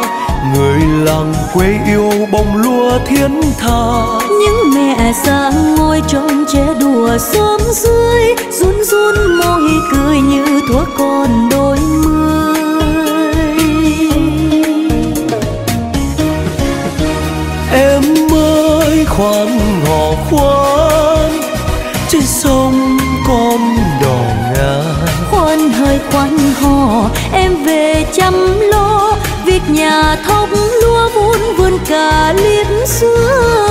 người làng quê yêu bông lúa thiên tha. Những mẹ già ngồi trọn trẻ đùa xóm dưới, run run môi cười như thuở con đôi mươi. Em ơi khoan ngò khoan, trên sông con đò ngà. Khoan hơi khoan hò, em về chăm lo việc nhà thóc lúa vun vườn cà liếc xưa.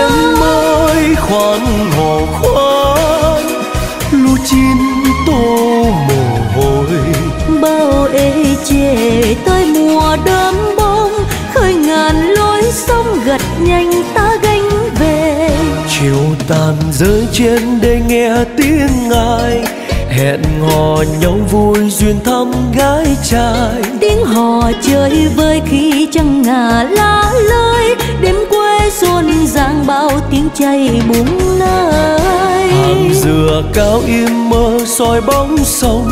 Em ơi khoan hò khoan, lúa chín tô mồ hôi. Bao ê chề tới mùa đơm bông, khơi ngàn lối sông gật nhanh ta gánh về. Chiều tàn rơi trên đây nghe tiếng ai hẹn hò nhau vui duyên thăm gái trai. Tiếng hò chơi với khi trăng ngả lá lơi, đêm quê rộn ràng bao tiếng chay búng lơi. Hàng dừa cao im mơ soi bóng sông,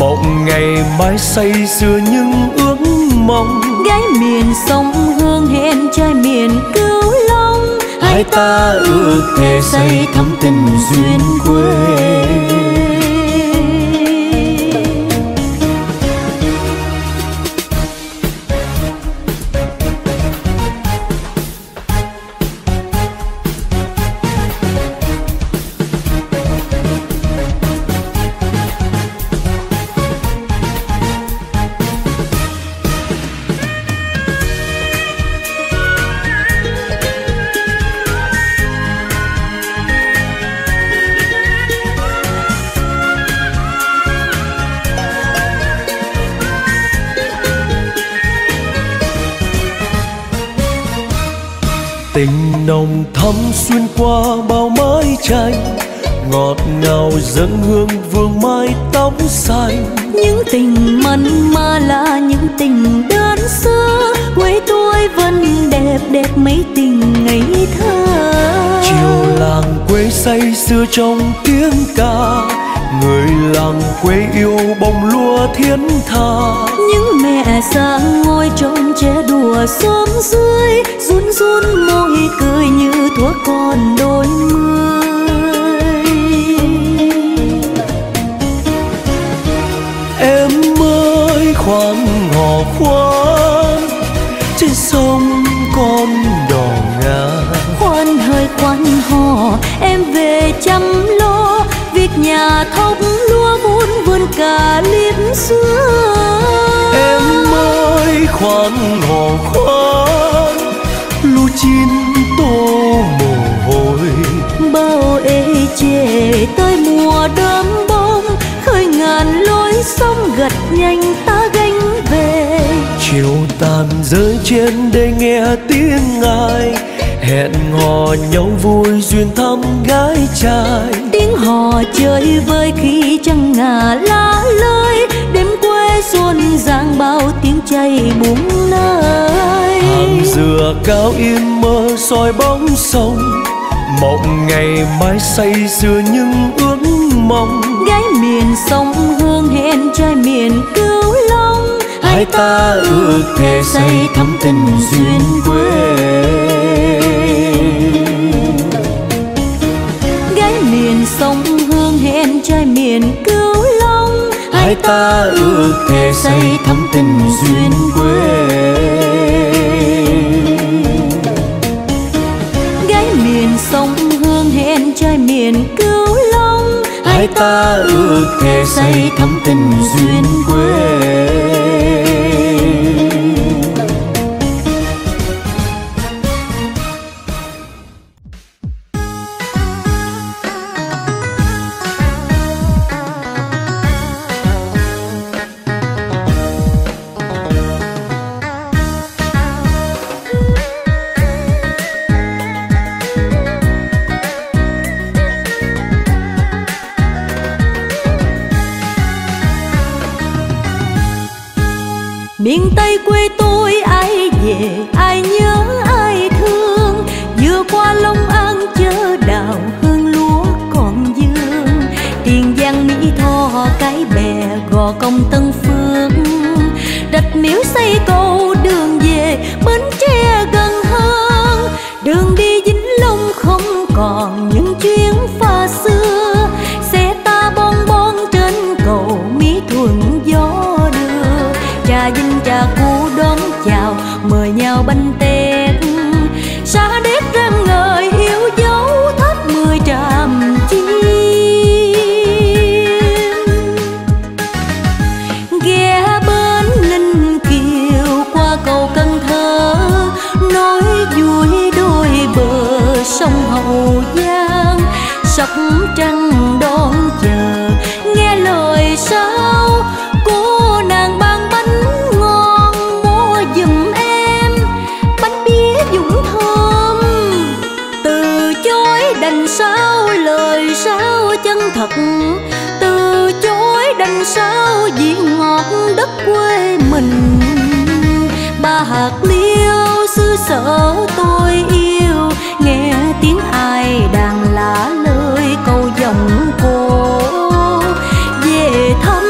mộng ngày mai say sưa những ước mong. Gái miền sông Hương hẹn trai miền Cửu Long, hai ta ước thề say thắm tình duyên quê. Tình nồng thắm xuyên qua bao mái tranh, ngọt ngào dâng hương vương mái tóc xanh. Những tình mặn mà là những tình đơn xưa, quê tôi vẫn đẹp đẹp mấy tình ngày thơ. Chiều làng quê say sưa trong tiếng ca, người làng quê yêu bông lúa thiên tha. Những mẹ già ngồi trọn trẻ đùa xóm dưới, run run môi cười như thuở con đôi mươi. Em ơi khoan hò khoan, trên sông con đò ngà. Khoan hơi khoan hò, em về chăm lo việc nhà thóc lúa vun vườn cà liếp xưa. Em ơi khoan hò khoan, lúa chín tô mồ hôi. Bao ê chề tới mùa đơm bông, khơi ngàn lối sông gật nhanh ta gánh về. Chiều tàn rơi trên đây nghe tiếng ai hẹn hò nhau vui duyên thăm gái trai. Tiếng hò chơi với khi trăng ngả lá lơi, đêm quê rộn ràng bao tiếng chay búng lơi. Hàng dừa cao im mơ soi bóng sông, một ngày mai say sưa những ước mong. Gái miền sông Hương hẹn trai miền Cửu Long, hai ta ước thề say thắm tình duyên quê. Gái miền sông Hương hẹn trai miền Cửu Long, hai ta ước thề say thắm tình duyên quê. Sông Hương hẹn trai miền Cửu Long, hai ta ước thề say thắm tình duyên quê. Miền Tây quê tôi ai về, ai nhớ ai thương. Vừa qua Long An chớ đào hương lúa còn dương. Tiền Giang Mỹ Tho Cái Bè Gò Công Tân Phước. Đạch Miếu xây cầu đường về Bến Tre gần hơn. Đường đi Vĩnh Long không còn những chuyến pha xưa. Xe ta bon bon trên cầu Mỹ Thuận gió. Trà Vinh trà Cú đón chào mời nhau bánh tét. Xa đét ra ngời hiếu dấu tháp mười tràm chim. Ghé bến Ninh Kiều qua cầu Cần Thơ, nói vui đôi bờ sông Hậu Giang. Sắp trăng đón chờ nghe lời sao cô nàng ban sao lời sao chân thật. Từ chối đành sao vị ngọt đất quê mình. Ba hạt liêu xứ sở tôi yêu, nghe tiếng ai đàn lá lời câu giọng cô. Về thăm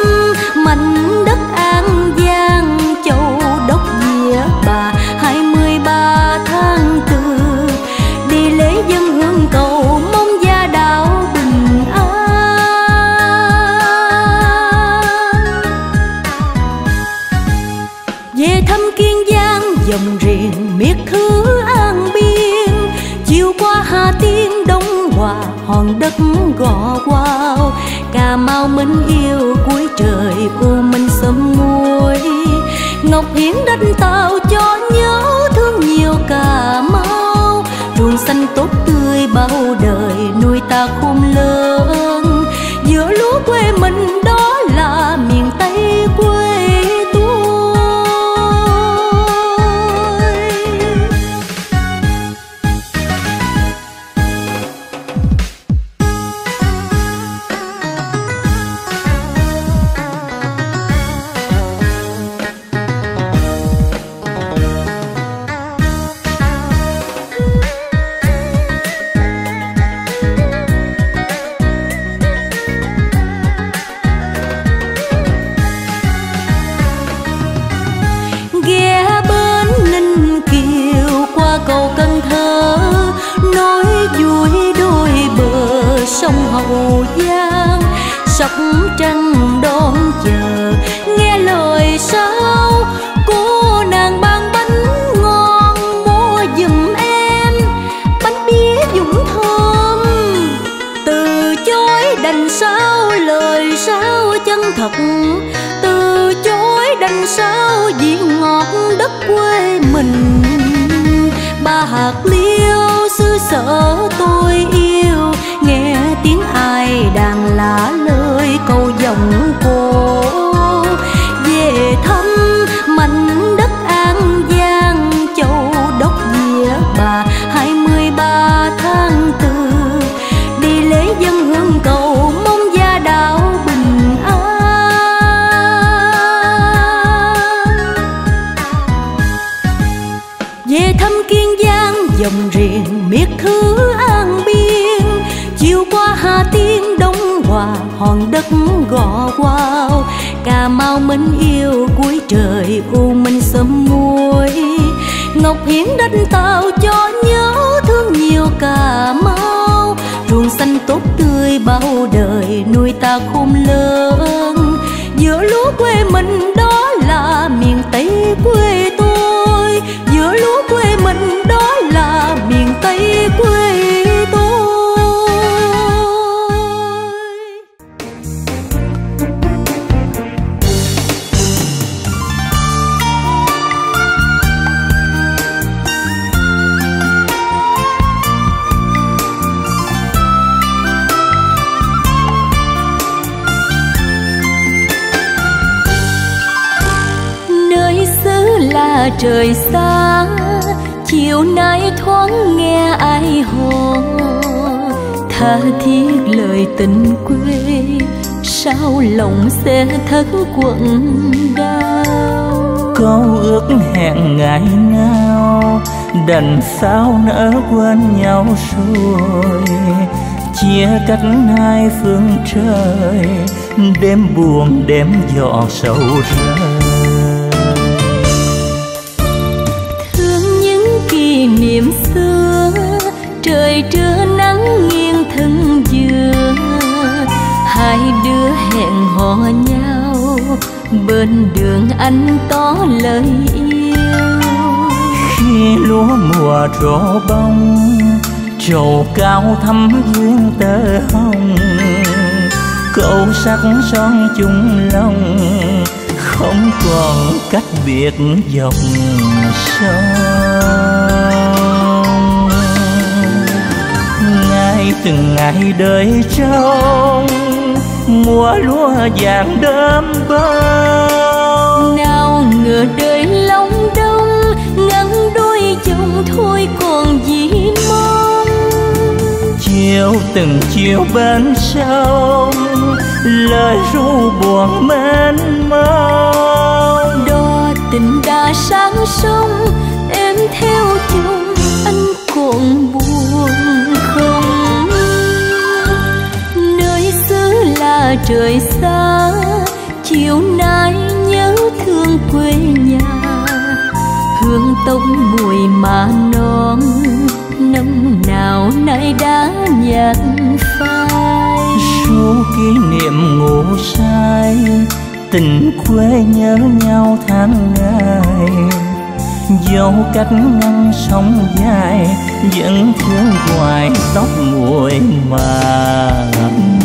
mảnh đất An Giang Châu Đốc Nghĩa Bà, hai mươi ba tháng tư đi lễ dân hương cầu dòng riêng miệt thứ An Biên. Chiều qua Hà Tiên Đông Hòa hòn đất Gò Quao. Cà Mau mến yêu cuối trời u minh sớm muối. Ngọc Hiển đánh tàu cho nhớ thương nhiều Cà Mau. Ruộng xanh tốt tươi bao đời nuôi ta khôn lớn. Giữa lúa quê mình đó là miền Tây quê. Sông Hậu Giang sắc trăng đón chờ nghe lời sao cô nàng ban bánh ngon mua giùm em. Bánh bía Dũng Thơm từ chối đành sao lời sao chân thật. Từ chối đành sao vị ngọt đất quê mình. Ba hạt liêu xứ sở tôi yêu, nghe tiếng ai đàn lá lời câu giọng cô. Về thăm mảnh đất An Giang Châu Đốc Nghĩa Bà, hai mươi ba tháng tư đi lễ dân hương cầu mong gia đạo bình an. Về thăm Kiên Giang dòng riêng miệt thứ An mòn đất Gò Quao. Cà Mau mến yêu cuối trời u minh sớm muối, ngọc hiến đất tao cho nhớ thương nhiều Cà Mau. Ruộng xanh tốt tươi bao đời nuôi ta khôn lớn, giữa lúa quê mình đó là miền Tây quê tôi, giữa lúa quê mình đó là miền Tây quê tôi. Nơi xứ là trời xa, chiều nay thoáng nghe ai hò tha thiết lời tình quê, sao lòng sẽ thất quặn đau. Câu ước hẹn ngày nào đành sao nỡ quên nhau rồi, chia cách hai phương trời, đêm buồn đêm giọt sầu rơi. Niệm xưa trời trưa nắng nghiêng thân dừa, hai đứa hẹn hò nhau bên đường anh tỏ lời yêu. Khi lúa mùa rộ bông, trầu cao thắm duyên tơ hồng, câu sắc son chung lòng không còn cách biệt dòng sông. Ngay từng ngày đời trong mùa lúa vàng đơm bao, nào ngờ đời lòng đông ngắn đôi dòng thôi còn gì mong. Chiều từng chiều bên sông lời ru buồn mênh mông, đò tình đã sáng sông em theo chung anh còn buồn không. Nơi xứ là trời xa, chiều nay nhớ thương quê nhà, hương tông mùi mà non năm nào nay đã nhạt phai. Số kỷ niệm ngủ say, tình quê nhớ nhau tháng ngày, dẫu cách ngăn sóng dài vẫn thương hoài tóc nguội mà non.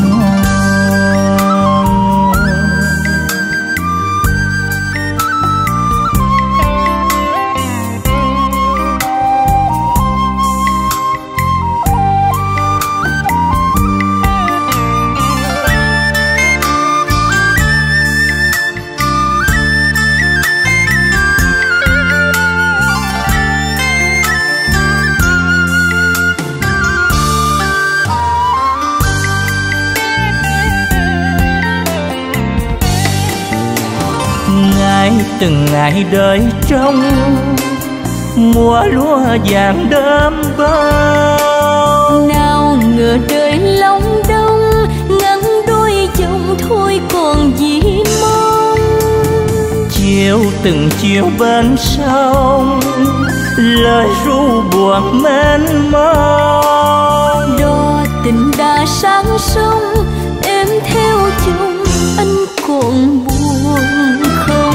Từng ngày đời trong mùa lúa vàng đơm bao, nào ngờ đời lòng đông ngắn đôi dòng thôi còn gì mong. Chiều từng chiều bên sông lời ru buồn mênh mông, đò tình đã sáng sông em theo chung anh còn buồn không.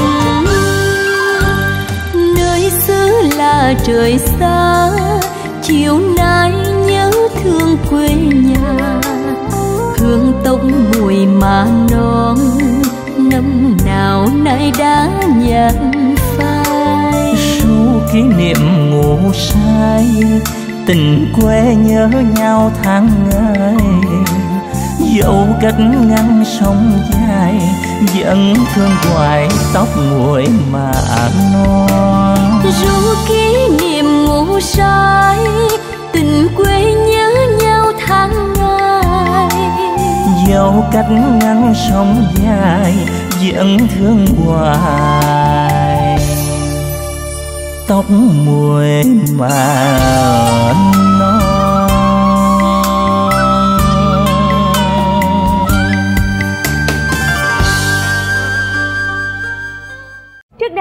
Là trời xa, chiều nay nhớ thương quê nhà, hương tóc mùi mà non năm nào nay đã nhạt phai. Số kỷ niệm ngủ say, tình quê nhớ nhau tháng ngày, dẫu cách ngăn sông dài vẫn thương hoài tóc nguội mà non. Ru kỷ niệm ngủ say, tình quê nhớ nhau tháng ngày, dẫu cách ngăn sông dài vẫn thương hoài tóc nguội mà non.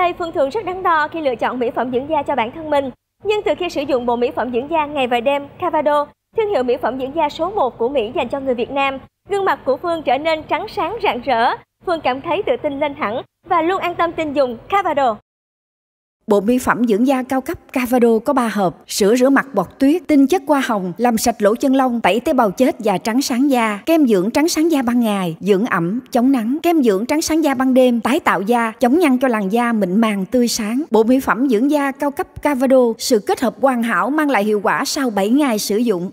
đây Phương thường rất đắn đo khi lựa chọn mỹ phẩm dưỡng da cho bản thân mình. Nhưng từ khi sử dụng bộ mỹ phẩm dưỡng da ngày và đêm Cavado, thương hiệu mỹ phẩm dưỡng da số một của Mỹ dành cho người Việt Nam, gương mặt của Phương trở nên trắng sáng rạng rỡ. Phương cảm thấy tự tin lên hẳn và luôn an tâm tin dùng Cavado. Bộ mỹ phẩm dưỡng da cao cấp Cavado có ba hộp: sữa rửa mặt bọt tuyết, tinh chất hoa hồng làm sạch lỗ chân lông, tẩy tế bào chết và trắng sáng da, kem dưỡng trắng sáng da ban ngày, dưỡng ẩm chống nắng, kem dưỡng trắng sáng da ban đêm, tái tạo da, chống nhăn cho làn da mịn màng tươi sáng. Bộ mỹ phẩm dưỡng da cao cấp Cavado, sự kết hợp hoàn hảo mang lại hiệu quả sau bảy ngày sử dụng.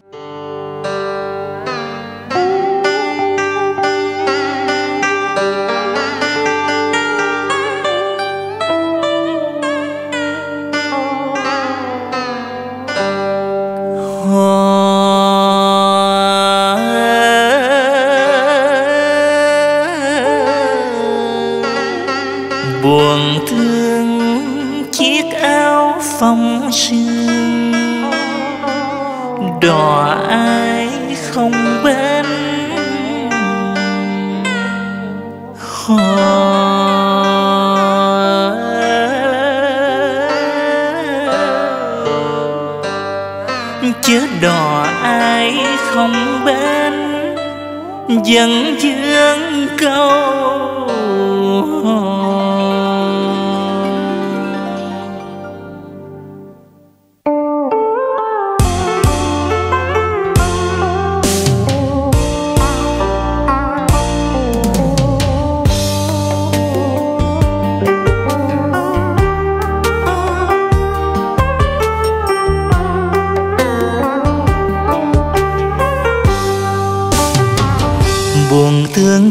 Đò ai không bên khó chứ đò ai không bên vẫn dương câu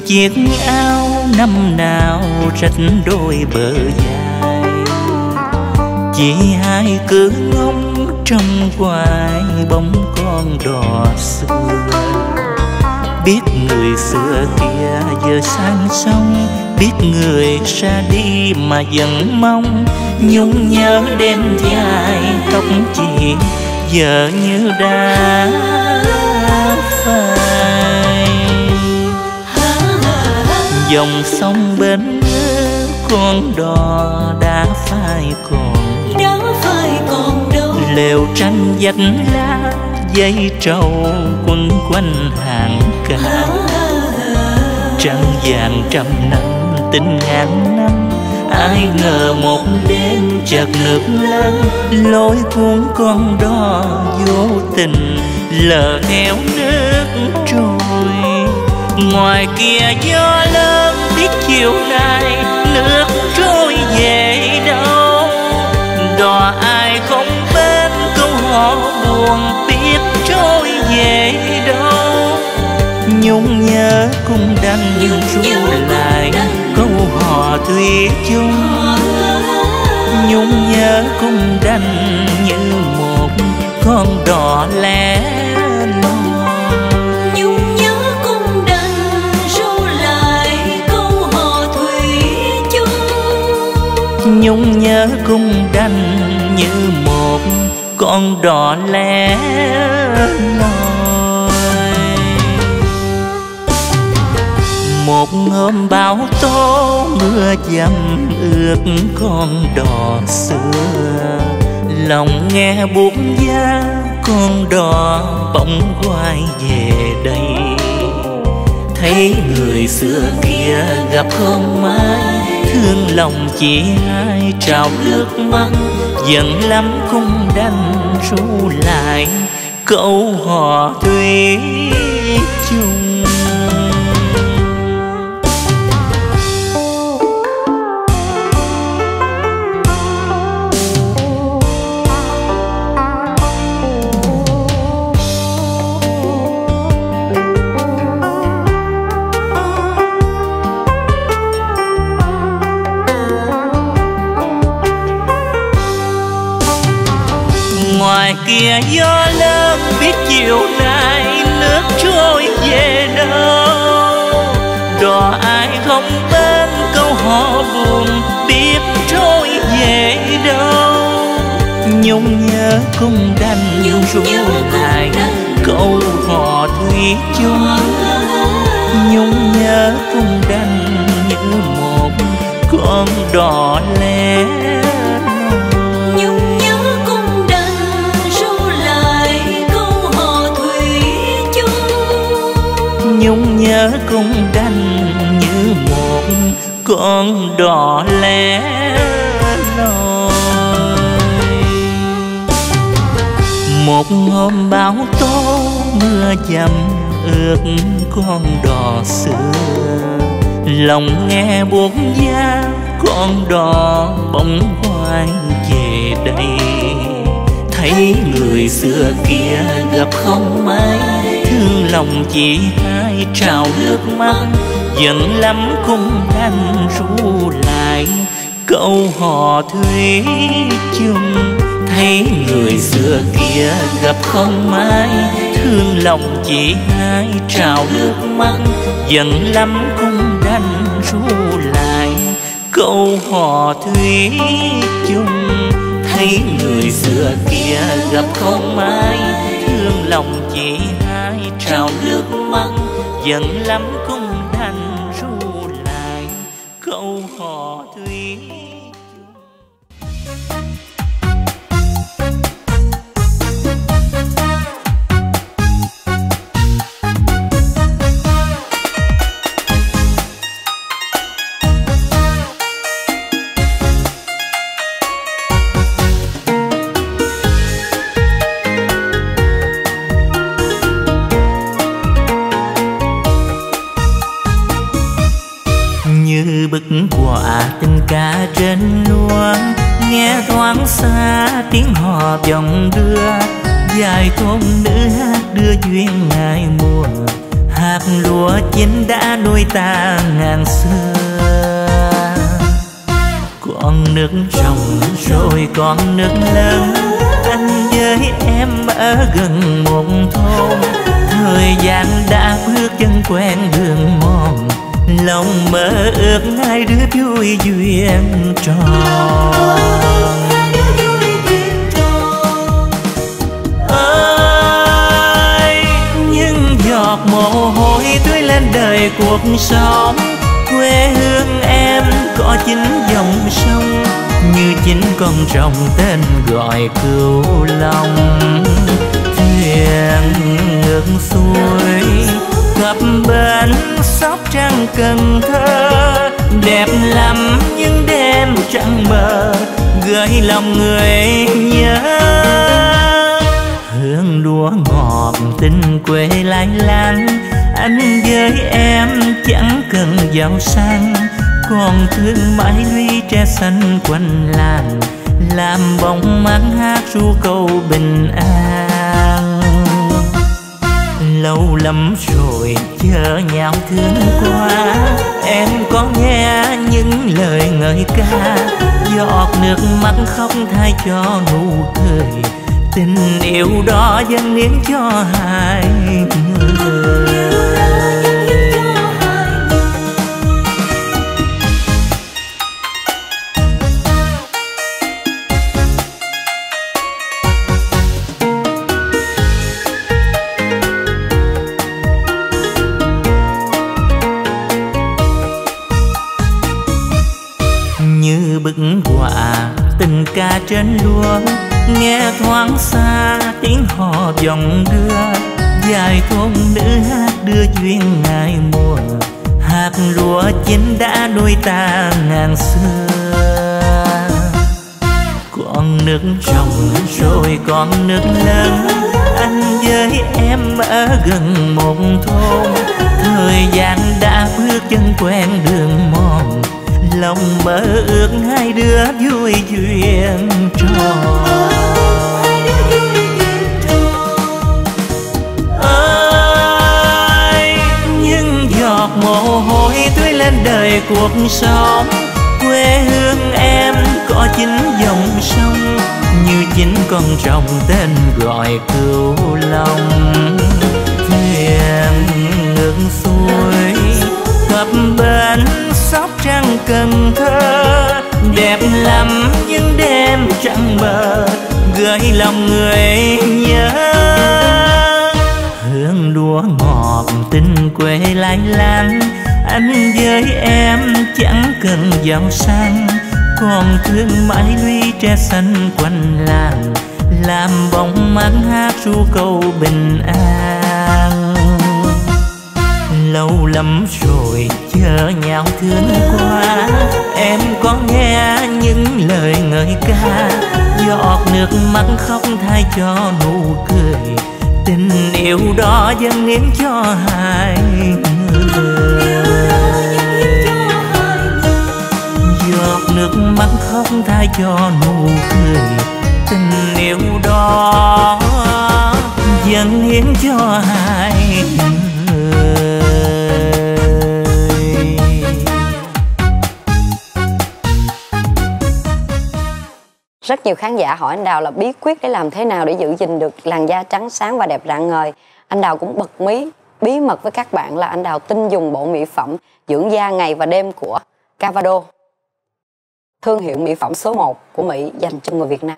chiếc áo năm nào rách đôi bờ dài, chỉ hai cứ ngóng trong hoài bóng con đò xưa. Biết người xưa kia giờ sang sông, biết người ra đi mà vẫn mong nhung nhớ đêm dài tóc chị giờ như đã phai. Dòng sông bên nước con đò đã phai còn đã phai còn đâu, lều tranh vành lá dây trầu quấn quanh hàng cát, trăng vàng trăm năm tình ngàn năm. Ai ngờ một đêm chợt nước lên lối cuốn con đò vô tình lờ theo nước trôi. Ngoài kia gió lớn biết chiều nay nước trôi về đâu, đò ai không bên câu hò buồn biết trôi về đâu. Nhung nhớ cũng đang nhung ru lại câu hò thủy chung, nhung nhớ cũng đành như một con đò lẻ loi. Nhung nhớ cung đành như một con đò lẻ loi. Một hôm bão tố mưa dầm ướt con đò xưa, lòng nghe buốt giá con đò bỗng quay về đây. Thấy người xưa kia gặp không ai, thương lòng chị hai trào nước mắt. Giận lắm cũng đành ru lại câu hò thủy chung. Ngoài kia gió lớn biết chiều nay nước trôi về đâu, đò ai không bên câu hò buồn biết trôi về đâu. Nhung nhớ cũng đành nhung ru lại câu hò thủy chung, nhung nhớ cũng đành như một con đỏ lẻ nhung nhớ cung đàn ru lại câu hò thủy chung, nhung nhớ cung đàn như một con đỏ lẻ loi. Một hôm bão tố mưa dầm ướt con đò xưa, lòng nghe buốt giá con đò bỗng hoang về đây. Thấy người xưa kia gặp không ai, thương lòng chị hai trào nước mắt. Giận lắm cung đàn ru lại câu hò thủy chung. Thấy người xưa kia gặp không ai, thương lòng chị hai trào nước mắt. Giận lắm cung đàn ru lại câu hò thủy chung. Thấy người xưa kia gặp không ai, thương lòng chị hai trào nước mắt. Giận lắm cung đàn ru lại câu hò thủy. Tình ca trên lúa nghe thoáng xa tiếng hò vọng đưa, dài thôn nữ hát đưa duyên ngày mùa. Hạt lúa chín đã nuôi ta ngàn xưa. Con nước rộng rồi con nước lớn, anh với em ở gần một thôn. Thời gian đã bước chân quen đường mòn, lòng mơ ước hai đứa vui duyên tròn. Ơi những giọt mồ hôi tưới lên đời cuộc sống, quê hương em có chín dòng sông, như chín con rồng tên gọi Cửu Long. Thuyền ngược xuôi gặp bên Sóc Trăng Cần Thơ, đẹp lắm những đêm trăng mờ, gợi lòng người nhớ. Hương đúa ngọt tình quê lai láng, anh với em chẳng cần giàu sang. Còn thương mãi lũy tre xanh quanh làng, làm bóng mát hát ru câu bình an. Lâu lắm rồi chờ nhau thương quá, em có nghe những lời ngợi ca. Giọt nước mắt khóc thay cho nụ cười, tình yêu đó dâng hiến cho hai người. Tình ca trên lúa nghe thoáng xa tiếng hò vọng đưa, dài thôn nữ hát đưa duyên ngày mùa. Hạt lúa chín đã nuôi ta ngàn xưa. Con nước rộng rồi con nước lớn, anh với em ở gần một thôn. Thời gian đã bước chân quen đường mòn, lòng mơ ước hai đứa vui duyên tròn. Ơi những giọt mồ hôi tưới lên đời cuộc sống, quê hương em có chín dòng sông, như chín con rồng tên gọi Cửu Long. Thuyền ngược xuôi gặp bên Sóc Trăng Cần Thơ, đẹp lắm những đêm trăng mờ, gợi lòng người nhớ. Hương đúa ngọt tình quê lai láng, anh với em chẳng cần giàu sang, còn thương mãi lũy tre xanh quanh làng, làm bóng mát hát ru câu bình an. Lâu lắm rồi chờ nhau thương qua, em có nghe những lời ngợi ca, giọt nước mắt khóc thay cho nụ cười, tình yêu đó dâng hiến cho hai người. Giọt nước mắt khóc thay cho nụ cười, tình yêu đó dâng hiến cho hai người. Rất nhiều khán giả hỏi anh Đào là bí quyết để làm thế nào để giữ gìn được làn da trắng sáng và đẹp rạng ngời. Anh Đào cũng bật mí bí mật với các bạn là anh Đào tin dùng bộ mỹ phẩm dưỡng da ngày và đêm của Cavado, thương hiệu mỹ phẩm số một của Mỹ dành cho người Việt Nam.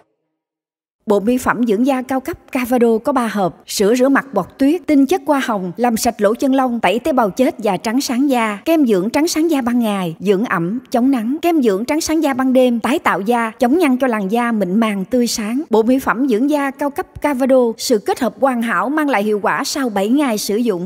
Bộ mỹ phẩm dưỡng da cao cấp Cavado có ba hộp: sữa rửa mặt bọt tuyết, tinh chất hoa hồng làm sạch lỗ chân lông, tẩy tế bào chết và trắng sáng da, kem dưỡng trắng sáng da ban ngày, dưỡng ẩm, chống nắng, kem dưỡng trắng sáng da ban đêm, tái tạo da, chống nhăn cho làn da mịn màng tươi sáng. Bộ mỹ phẩm dưỡng da cao cấp Cavado, sự kết hợp hoàn hảo mang lại hiệu quả sau bảy ngày sử dụng.